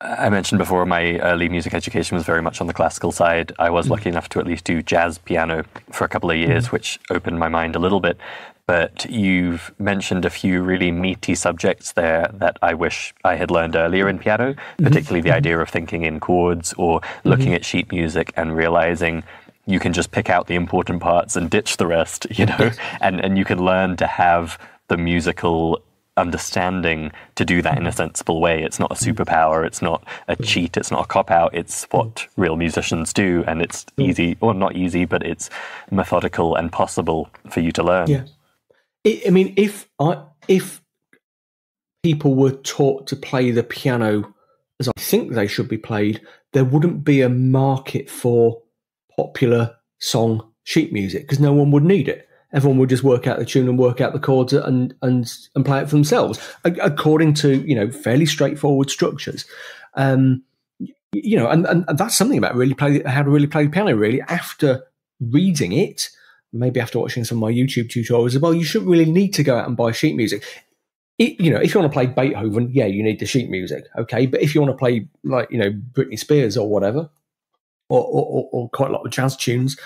I mentioned before my early music education was very much on the classical side. I was mm. lucky enough to at least do jazz piano for a couple of years, mm. which opened my mind a little bit. But you've mentioned a few really meaty subjects there that I wish I had learned earlier in piano, particularly mm-hmm. the idea of thinking in chords or looking mm-hmm. at sheet music and realizing you can just pick out the important parts and ditch the rest, you know, and, and you can learn to have the musical understanding to do that in a sensible way. It's not a superpower, it's not a cheat, it's not a cop-out, it's what real musicians do, and it's easy, or not easy, but it's methodical and possible for you to learn. Yeah. I mean, if I, if people were taught to play the piano as I think they should be played, there wouldn't be a market for popular song sheet music, because no one would need it. Everyone would just work out the tune and work out the chords and and and play it for themselves, according to, you know, fairly straightforward structures. Um, you know, and, and, and that's something about really play how to really play the piano. Really, after reading it, maybe after watching some of my YouTube tutorials as well, you shouldn't really need to go out and buy sheet music. It, you know, if you want to play Beethoven, yeah, you need the sheet music, okay? But if you want to play, like, you know, Britney Spears or whatever, or, or, or quite a lot of jazz tunes,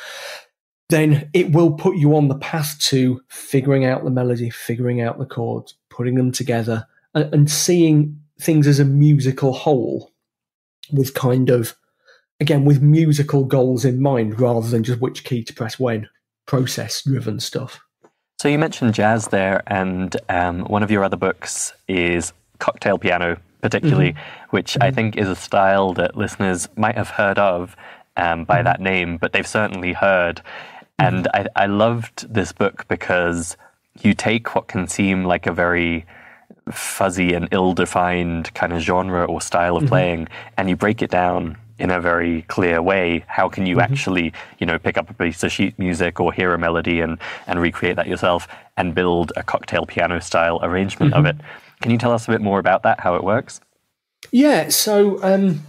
then it will put you on the path to figuring out the melody, figuring out the chords, putting them together, and, and seeing things as a musical whole with kind of, again, with musical goals in mind rather than just which key to press when. Process-driven stuff. So you mentioned jazz there, and um, one of your other books is cocktail piano, particularly, mm-hmm. which mm-hmm. I think is a style that listeners might have heard of um, by mm-hmm. that name, but they've certainly heard. Mm-hmm. And I, I loved this book because you take what can seem like a very fuzzy and ill-defined kind of genre or style of mm-hmm. playing, and you break it down in a very clear way. How can you mm-hmm. actually, you know, pick up a piece of sheet music or hear a melody and, and recreate that yourself and build a cocktail piano style arrangement mm-hmm. of it? Can you tell us a bit more about that, how it works? Yeah, so um,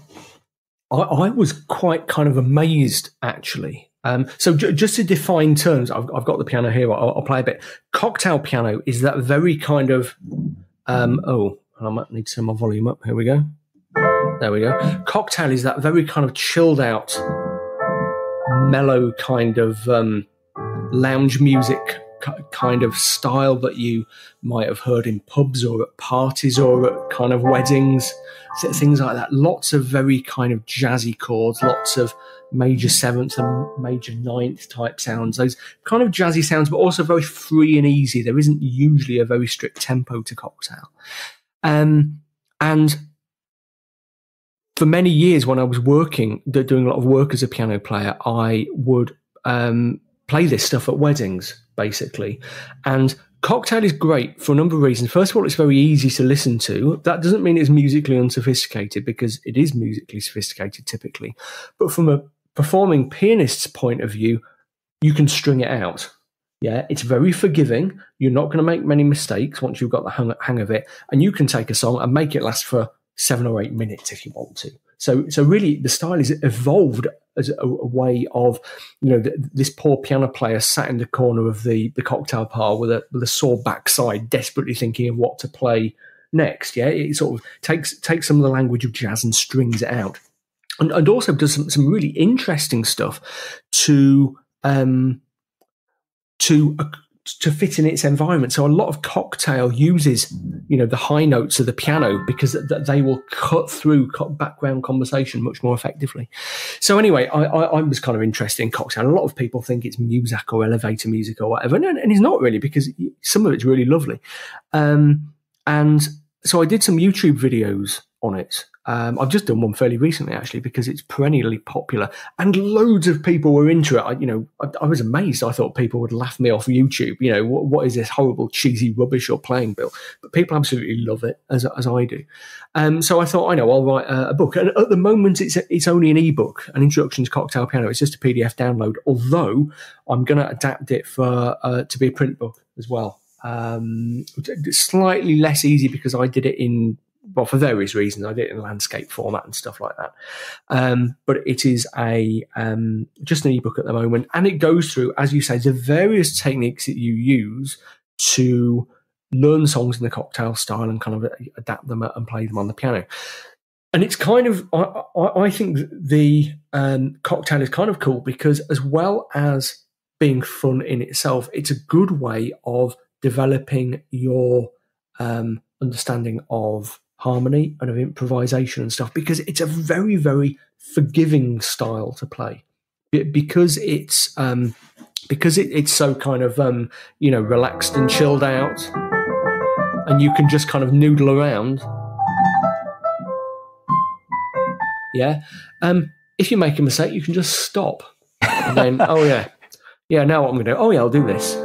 I, I was quite kind of amazed, actually. Um, so j- just to define terms, I've, I've got the piano here, I'll, I'll play a bit. Cocktail piano is that very kind of, um, oh, I might need to turn my volume up, here we go. There we go. Cocktail is that very kind of chilled out, mellow kind of um, lounge music k- kind of style that you might have heard in pubs or at parties or at kind of weddings, things like that. Lots of very kind of jazzy chords, lots of major seventh and major ninth type sounds, those kind of jazzy sounds, but also very free and easy. There isn't usually a very strict tempo to cocktail. Um, and... For many years, when I was working, doing a lot of work as a piano player, I would um, play this stuff at weddings, basically. And cocktail is great for a number of reasons. First of all, it's very easy to listen to. That doesn't mean it's musically unsophisticated, because it is musically sophisticated typically. But from a performing pianist's point of view, you can string it out. Yeah, it's very forgiving. You're not going to make many mistakes once you've got the hang of it. And you can take a song and make it last for seven or eight minutes if you want to. So so really the style is evolved as a, a way of, you know, th- this poor piano player sat in the corner of the, the cocktail bar with a, with a sore backside, desperately thinking of what to play next. Yeah, it sort of takes takes some of the language of jazz and strings it out. And, and also does some, some really interesting stuff to um, to uh, to fit in its environment. So a lot of cocktail uses, you know, the high notes of the piano, because th- they will cut through background conversation much more effectively. So anyway, I, I, I was kind of interested in cocktail. A lot of people think it's music or elevator music or whatever, and, and it's not really, because some of it's really lovely. Um, and so I did some YouTube videos on it, Um, I've just done one fairly recently, actually, because it's perennially popular and loads of people were into it. I, you know, I, I was amazed. I thought people would laugh me off YouTube. You know, what, what is this horrible, cheesy rubbish you're playing, Bill? But people absolutely love it, as as I do. Um, so I thought, I know, I'll write a, a book. And at the moment, it's a, it's only an ebook, an introduction to cocktail piano. It's just a P D F download. Although I'm going to adapt it for uh, to be a print book as well. Um, slightly less easy because I did it in. Well, for various reasons, I did it in landscape format and stuff like that. Um, but it is a um, just an ebook at the moment, and it goes through, as you say, the various techniques that you use to learn songs in the cocktail style and kind of adapt them and play them on the piano. And it's kind of, I, I, I think the um, cocktail is kind of cool because, as well as being fun in itself, it's a good way of developing your um, understanding of harmony and of improvisation and stuff, because it's a very, very forgiving style to play, because it's um because it, it's so kind of um you know, relaxed and chilled out, and you can just kind of noodle around. Yeah. Um if you make a mistake, you can just stop and then oh yeah yeah now what I'm gonna do, oh yeah I'll do this.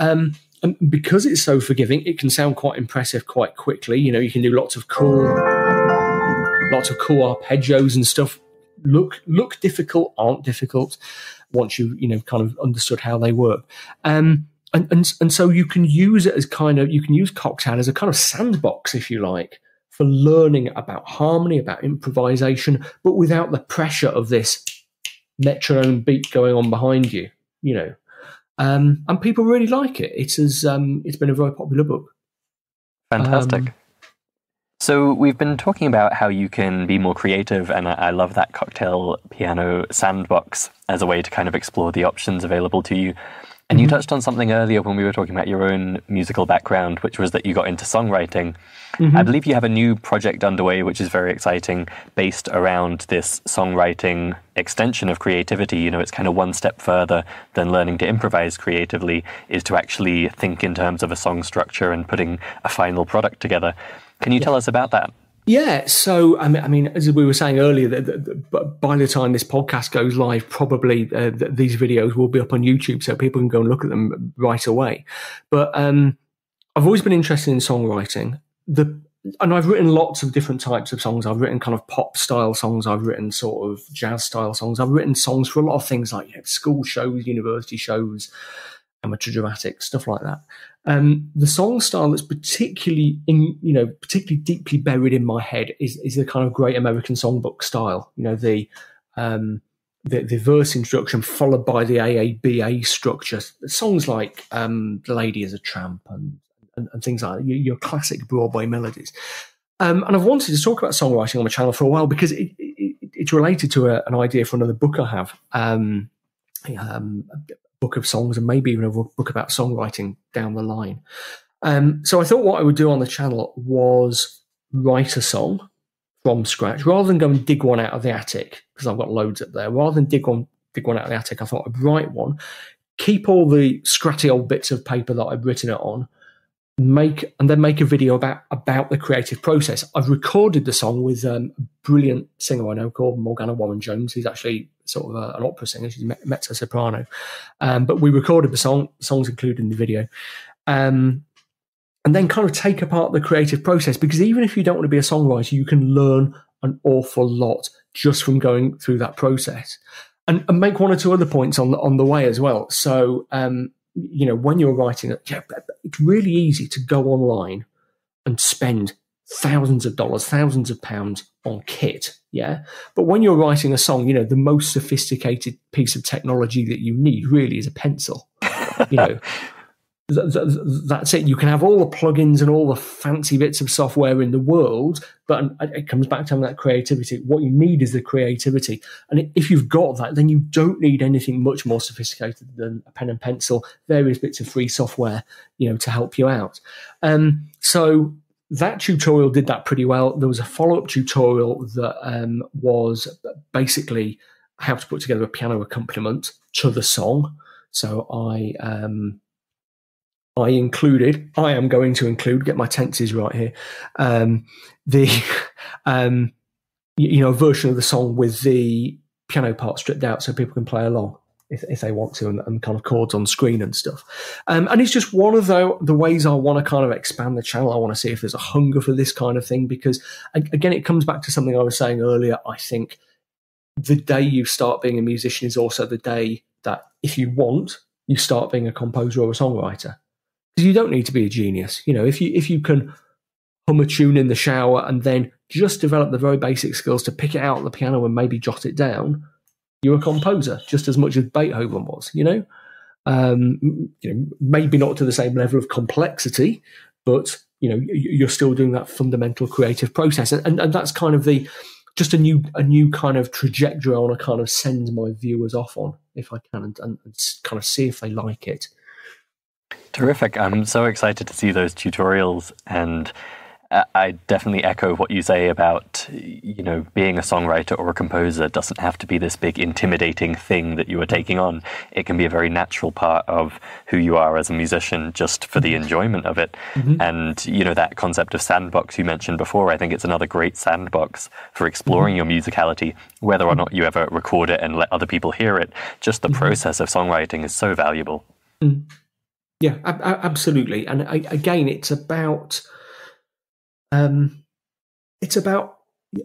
Um, and because it's so forgiving, it can sound quite impressive quite quickly. You know, you can do lots of cool, lots of cool arpeggios and stuff. Look, look difficult, aren't difficult once you, you know, kind of understood how they work. Um, and, and, and so you can use it as kind of, you can use cocktail as a kind of sandbox, if you like, for learning about harmony, about improvisation, but without the pressure of this metronome beat going on behind you, you know. Um, and people really like it. It's as um, it's been a very popular book. Fantastic. Um, so we've been talking about how you can be more creative, and I, I love that cocktail piano sandbox as a way to kind of explore the options available to you. And mm-hmm. you touched on something earlier when we were talking about your own musical background, which was that you got into songwriting. Mm-hmm. I believe you have a new project underway, which is very exciting, based around this songwriting extension of creativity. You know, it's kind of one step further than learning to improvise creatively, is to actually think in terms of a song structure and putting a final product together. Can you yeah. tell us about that? Yeah, so I mean, I mean, as we were saying earlier, that, that, that by the time this podcast goes live, probably uh, th these videos will be up on YouTube, so people can go and look at them right away. But um, I've always been interested in songwriting. The and I've written lots of different types of songs. I've written kind of pop style songs. I've written sort of jazz style songs. I've written songs for a lot of things like, you know, school shows, university shows, amateur dramatics, stuff like that. Um, the song style that's particularly, in, you know, particularly deeply buried in my head is is the kind of great American songbook style. You know, the um, the, the verse introduction followed by the A A B A structure. Songs like um, "The Lady Is a Tramp" and, and and things like that. Your, your classic Broadway melodies. Um, and I've wanted to talk about songwriting on my channel for a while because it, it, it's related to a, an idea for another book I have. Um, um, book of songs, and maybe even a book about songwriting down the line. Um, so I thought what I would do on the channel was write a song from scratch, rather than go and dig one out of the attic, because I've got loads up there. Rather than dig one, dig one out of the attic, I thought I'd write one, keep all the scratty old bits of paper that I've written it on, make and then make a video about about the creative process. I've recorded the song with um, a brilliant singer I know called Morgana Warren-Jones, who's actually sort of a, an opera singer. She's mezzo soprano, um, but we recorded the song, songs included in the video, um, and then kind of take apart the creative process, because even if you don't want to be a songwriter, you can learn an awful lot just from going through that process, and, and make one or two other points on the, on the way as well. So um, you know, when you're writing, yeah, it's really easy to go online and spend thousands of dollars, thousands of pounds on kit, yeah. But when you're writing a song, you know, the most sophisticated piece of technology that you need really is a pencil. You know, th th that's it. You can have all the plugins and all the fancy bits of software in the world, but it comes back to having that creativity. What you need is the creativity, and if you've got that, then you don't need anything much more sophisticated than a pen and pencil, various bits of free software, you know, to help you out. Um, so. That tutorial did that pretty well. There was a follow-up tutorial that um, was basically how to put together a piano accompaniment to the song. So I um, I included, I am going to include, get my tenses right here, um, the, um, you know, version of the song with the piano part stripped out so people can play along if, if they want to, and, and kind of chords on screen and stuff. Um, and it's just one of the, the ways I want to kind of expand the channel. I want to see if there's a hunger for this kind of thing, because, again, it comes back to something I was saying earlier. I think the day you start being a musician is also the day that, if you want, you start being a composer or a songwriter. Because you don't need to be a genius. You know, if you if you can hum a tune in the shower and then just develop the very basic skills to pick it out on the piano and maybe jot it down, you're a composer just as much as Beethoven was, you know? Um, you know, maybe not to the same level of complexity, but, you know, you're still doing that fundamental creative process. And, and, and that's kind of the... Just a new, a new kind of trajectory I want to kind of send my viewers off on, if I can, and, and kind of see if they like it. Terrific! I'm so excited to see those tutorials, and I definitely echo what you say about, you know, being a songwriter or a composer doesn't have to be this big intimidating thing that you are taking on. It can be a very natural part of who you are as a musician, just for the enjoyment of it. Mm-hmm. And, you know, that concept of sandbox you mentioned before, I think it's another great sandbox for exploring mm-hmm. your musicality, whether or not you ever record it and let other people hear it. Just the mm-hmm. process of songwriting is so valuable. Mm. Yeah, ab- absolutely. And I, again, it's about... Um, it's about,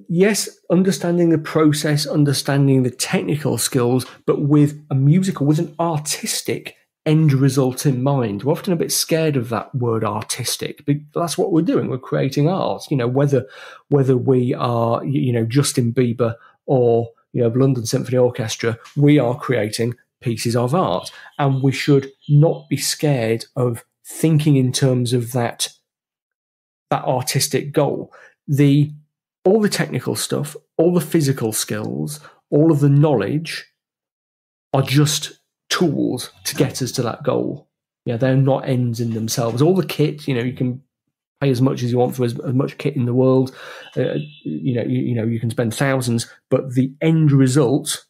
yes, understanding the process, understanding the technical skills, but with a musical, with an artistic end result in mind. We're often a bit scared of that word artistic, but that's what we're doing. We're creating art, you know, whether, whether we are, you know, Justin Bieber or, you know, London Symphony Orchestra, we are creating pieces of art, and we should not be scared of thinking in terms of that that artistic goal. The, all the technical stuff, all the physical skills, all of the knowledge are just tools to get us to that goal. Yeah, they're not ends in themselves. All the kit, you know, you can pay as much as you want for as, as much kit in the world. Uh, you know, you, you know, you can spend thousands, but the end result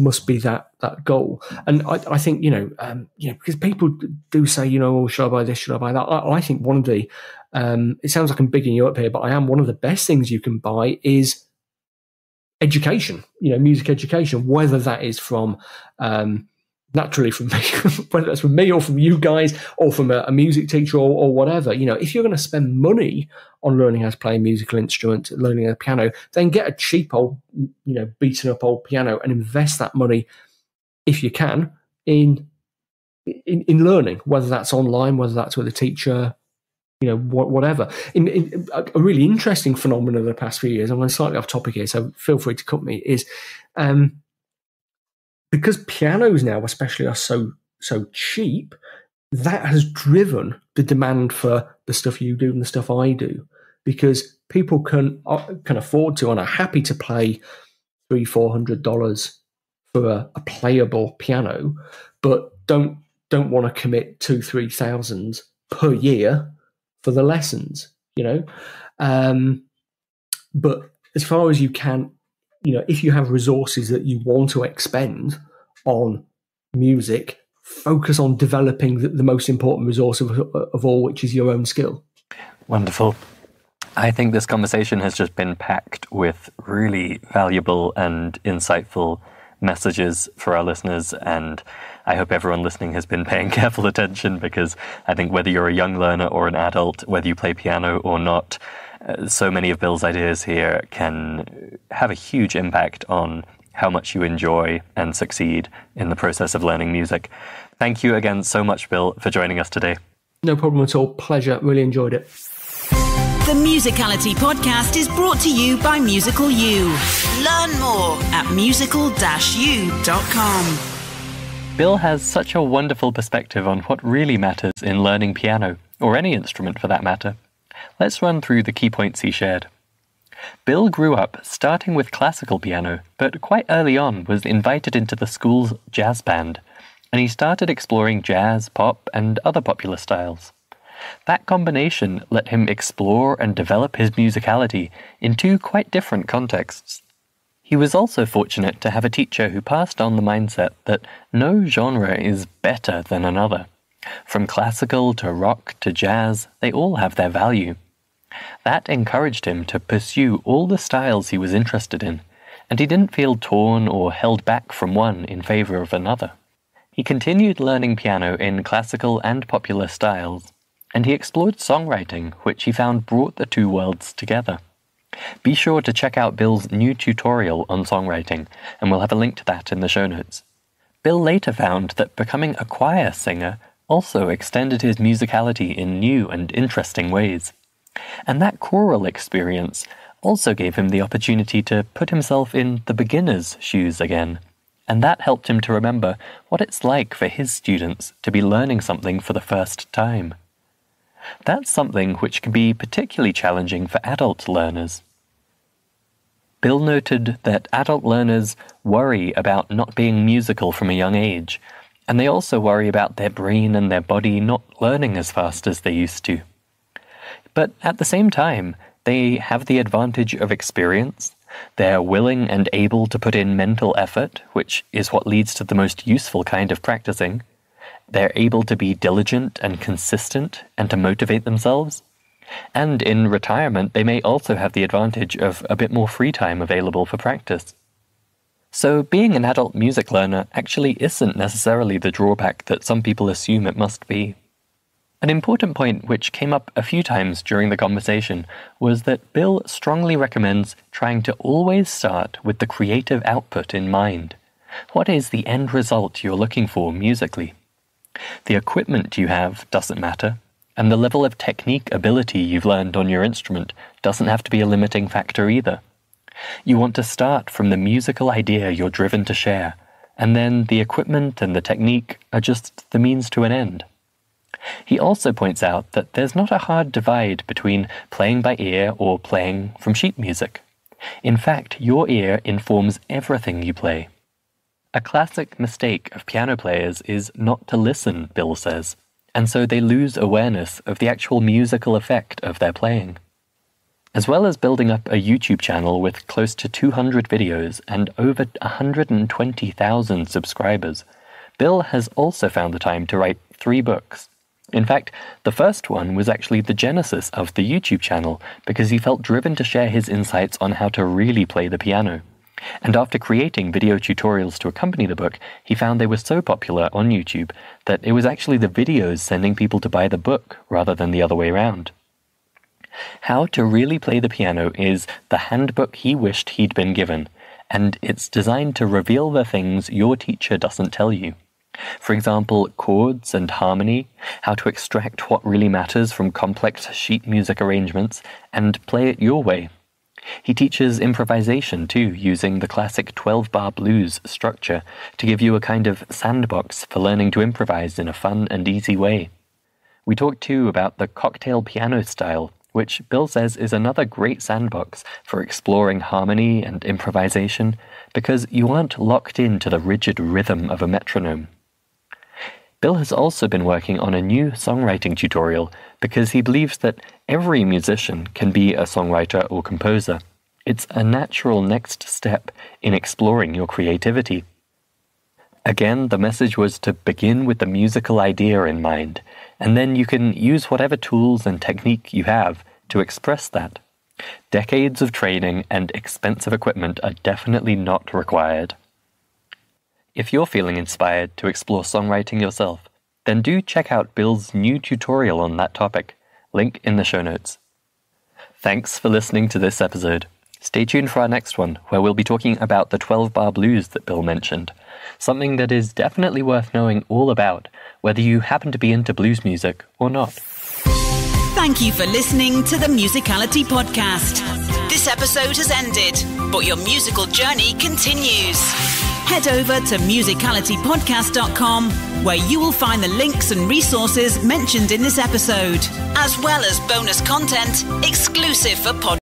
must be that that goal. And I, I think, you know, um, you know, because people do say, you know, oh, should I buy this? Should I buy that? I, I think one of the Um, it sounds like I'm bigging you up here, but I am. One of the best things you can buy is education, you know, music education, whether that is from, um, naturally from me, whether that's from me or from you guys or from a, a music teacher or, or whatever. You know, if you're going to spend money on learning how to play a musical instrument, learning a piano, then get a cheap old, you know, beaten up old piano and invest that money, if you can, in, in, in learning, whether that's online, whether that's with a teacher, you know, whatever. In, in, a really interesting phenomenon of the past few years, I'm going slightly off topic here, so feel free to cut me, is um, because pianos now especially are so, so cheap, that has driven the demand for the stuff you do and the stuff I do, because people can, uh, can afford to and are happy to play three, four hundred dollars for a, a playable piano, but don't, don't want to commit two, three thousand per year for the lessons, you know. Um, but as far as you can, you know, if you have resources that you want to expend on music, focus on developing the, the most important resource of, of all, which is your own skill. Wonderful. I think this conversation has just been packed with really valuable and insightful messages for our listeners, and I hope everyone listening has been paying careful attention, because I think whether you're a young learner or an adult, whether you play piano or not, uh, so many of Bill's ideas here can have a huge impact on how much you enjoy and succeed in the process of learning music. Thank you again so much, Bill, for joining us today. No problem at all. Pleasure. Really enjoyed it. The Musicality Podcast is brought to you by Musical U. Learn more at musical dash u dot com. Bill has such a wonderful perspective on what really matters in learning piano, or any instrument for that matter. Let's run through the key points he shared. Bill grew up starting with classical piano, but quite early on was invited into the school's jazz band, and he started exploring jazz, pop, and other popular styles. That combination let him explore and develop his musicality in two quite different contexts. He was also fortunate to have a teacher who passed on the mindset that no genre is better than another, From classical to rock to jazz, they all have their value. That encouraged him to pursue all the styles he was interested in, and he didn't feel torn or held back from one in favor of another. He continued learning piano in classical and popular styles, and he explored songwriting, which he found brought the two worlds together. Be sure to check out Bill's new tutorial on songwriting, and we'll have a link to that in the show notes. Bill later found that becoming a choir singer also extended his musicality in new and interesting ways. And that choral experience also gave him the opportunity to put himself in the beginner's shoes again, and that helped him to remember what it's like for his students to be learning something for the first time. That's something which can be particularly challenging for adult learners. Bill noted that adult learners worry about not being musical from a young age, and they also worry about their brain and their body not learning as fast as they used to. But at the same time, they have the advantage of experience. They're willing and able to put in mental effort, which is what leads to the most useful kind of practicing. They're able to be diligent and consistent and to motivate themselves. And in retirement, they may also have the advantage of a bit more free time available for practice. So being an adult music learner actually isn't necessarily the drawback that some people assume it must be. An important point which came up a few times during the conversation was that Bill strongly recommends trying to always start with the creative output in mind. What is the end result you're looking for musically? The equipment you have doesn't matter, and the level of technique ability you've learned on your instrument doesn't have to be a limiting factor either. You want to start from the musical idea you're driven to share, and then the equipment and the technique are just the means to an end. He also points out that there's not a hard divide between playing by ear or playing from sheet music. In fact, your ear informs everything you play. A classic mistake of piano players is not to listen, Bill says, and so they lose awareness of the actual musical effect of their playing. As well as building up a YouTube channel with close to two hundred videos and over one hundred twenty thousand subscribers, Bill has also found the time to write three books. In fact, the first one was actually the genesis of the YouTube channel because he felt driven to share his insights on how to really play the piano. And after creating video tutorials to accompany the book, he found they were so popular on YouTube that it was actually the videos sending people to buy the book rather than the other way around. How to Really Play the Piano is the handbook he wished he'd been given, and it's designed to reveal the things your teacher doesn't tell you. For example, chords and harmony, how to extract what really matters from complex sheet music arrangements, and play it your way. He teaches improvisation too, using the classic twelve-bar blues structure to give you a kind of sandbox for learning to improvise in a fun and easy way. We talked too about the cocktail piano style, which Bill says is another great sandbox for exploring harmony and improvisation, because you aren't locked into the rigid rhythm of a metronome. Bill has also been working on a new songwriting tutorial because he believes that every musician can be a songwriter or composer. It's a natural next step in exploring your creativity. Again, the message was to begin with the musical idea in mind, and then you can use whatever tools and technique you have to express that. Decades of training and expensive equipment are definitely not required. If you're feeling inspired to explore songwriting yourself, then do check out Bill's new tutorial on that topic. Link in the show notes. Thanks for listening to this episode. Stay tuned for our next one, where we'll be talking about the twelve-bar blues that Bill mentioned, something that is definitely worth knowing all about, whether you happen to be into blues music or not. Thank you for listening to the Musicality Podcast. This episode has ended, but your musical journey continues. Head over to musicality podcast dot com where you will find the links and resources mentioned in this episode, as well as bonus content exclusive for podcasts.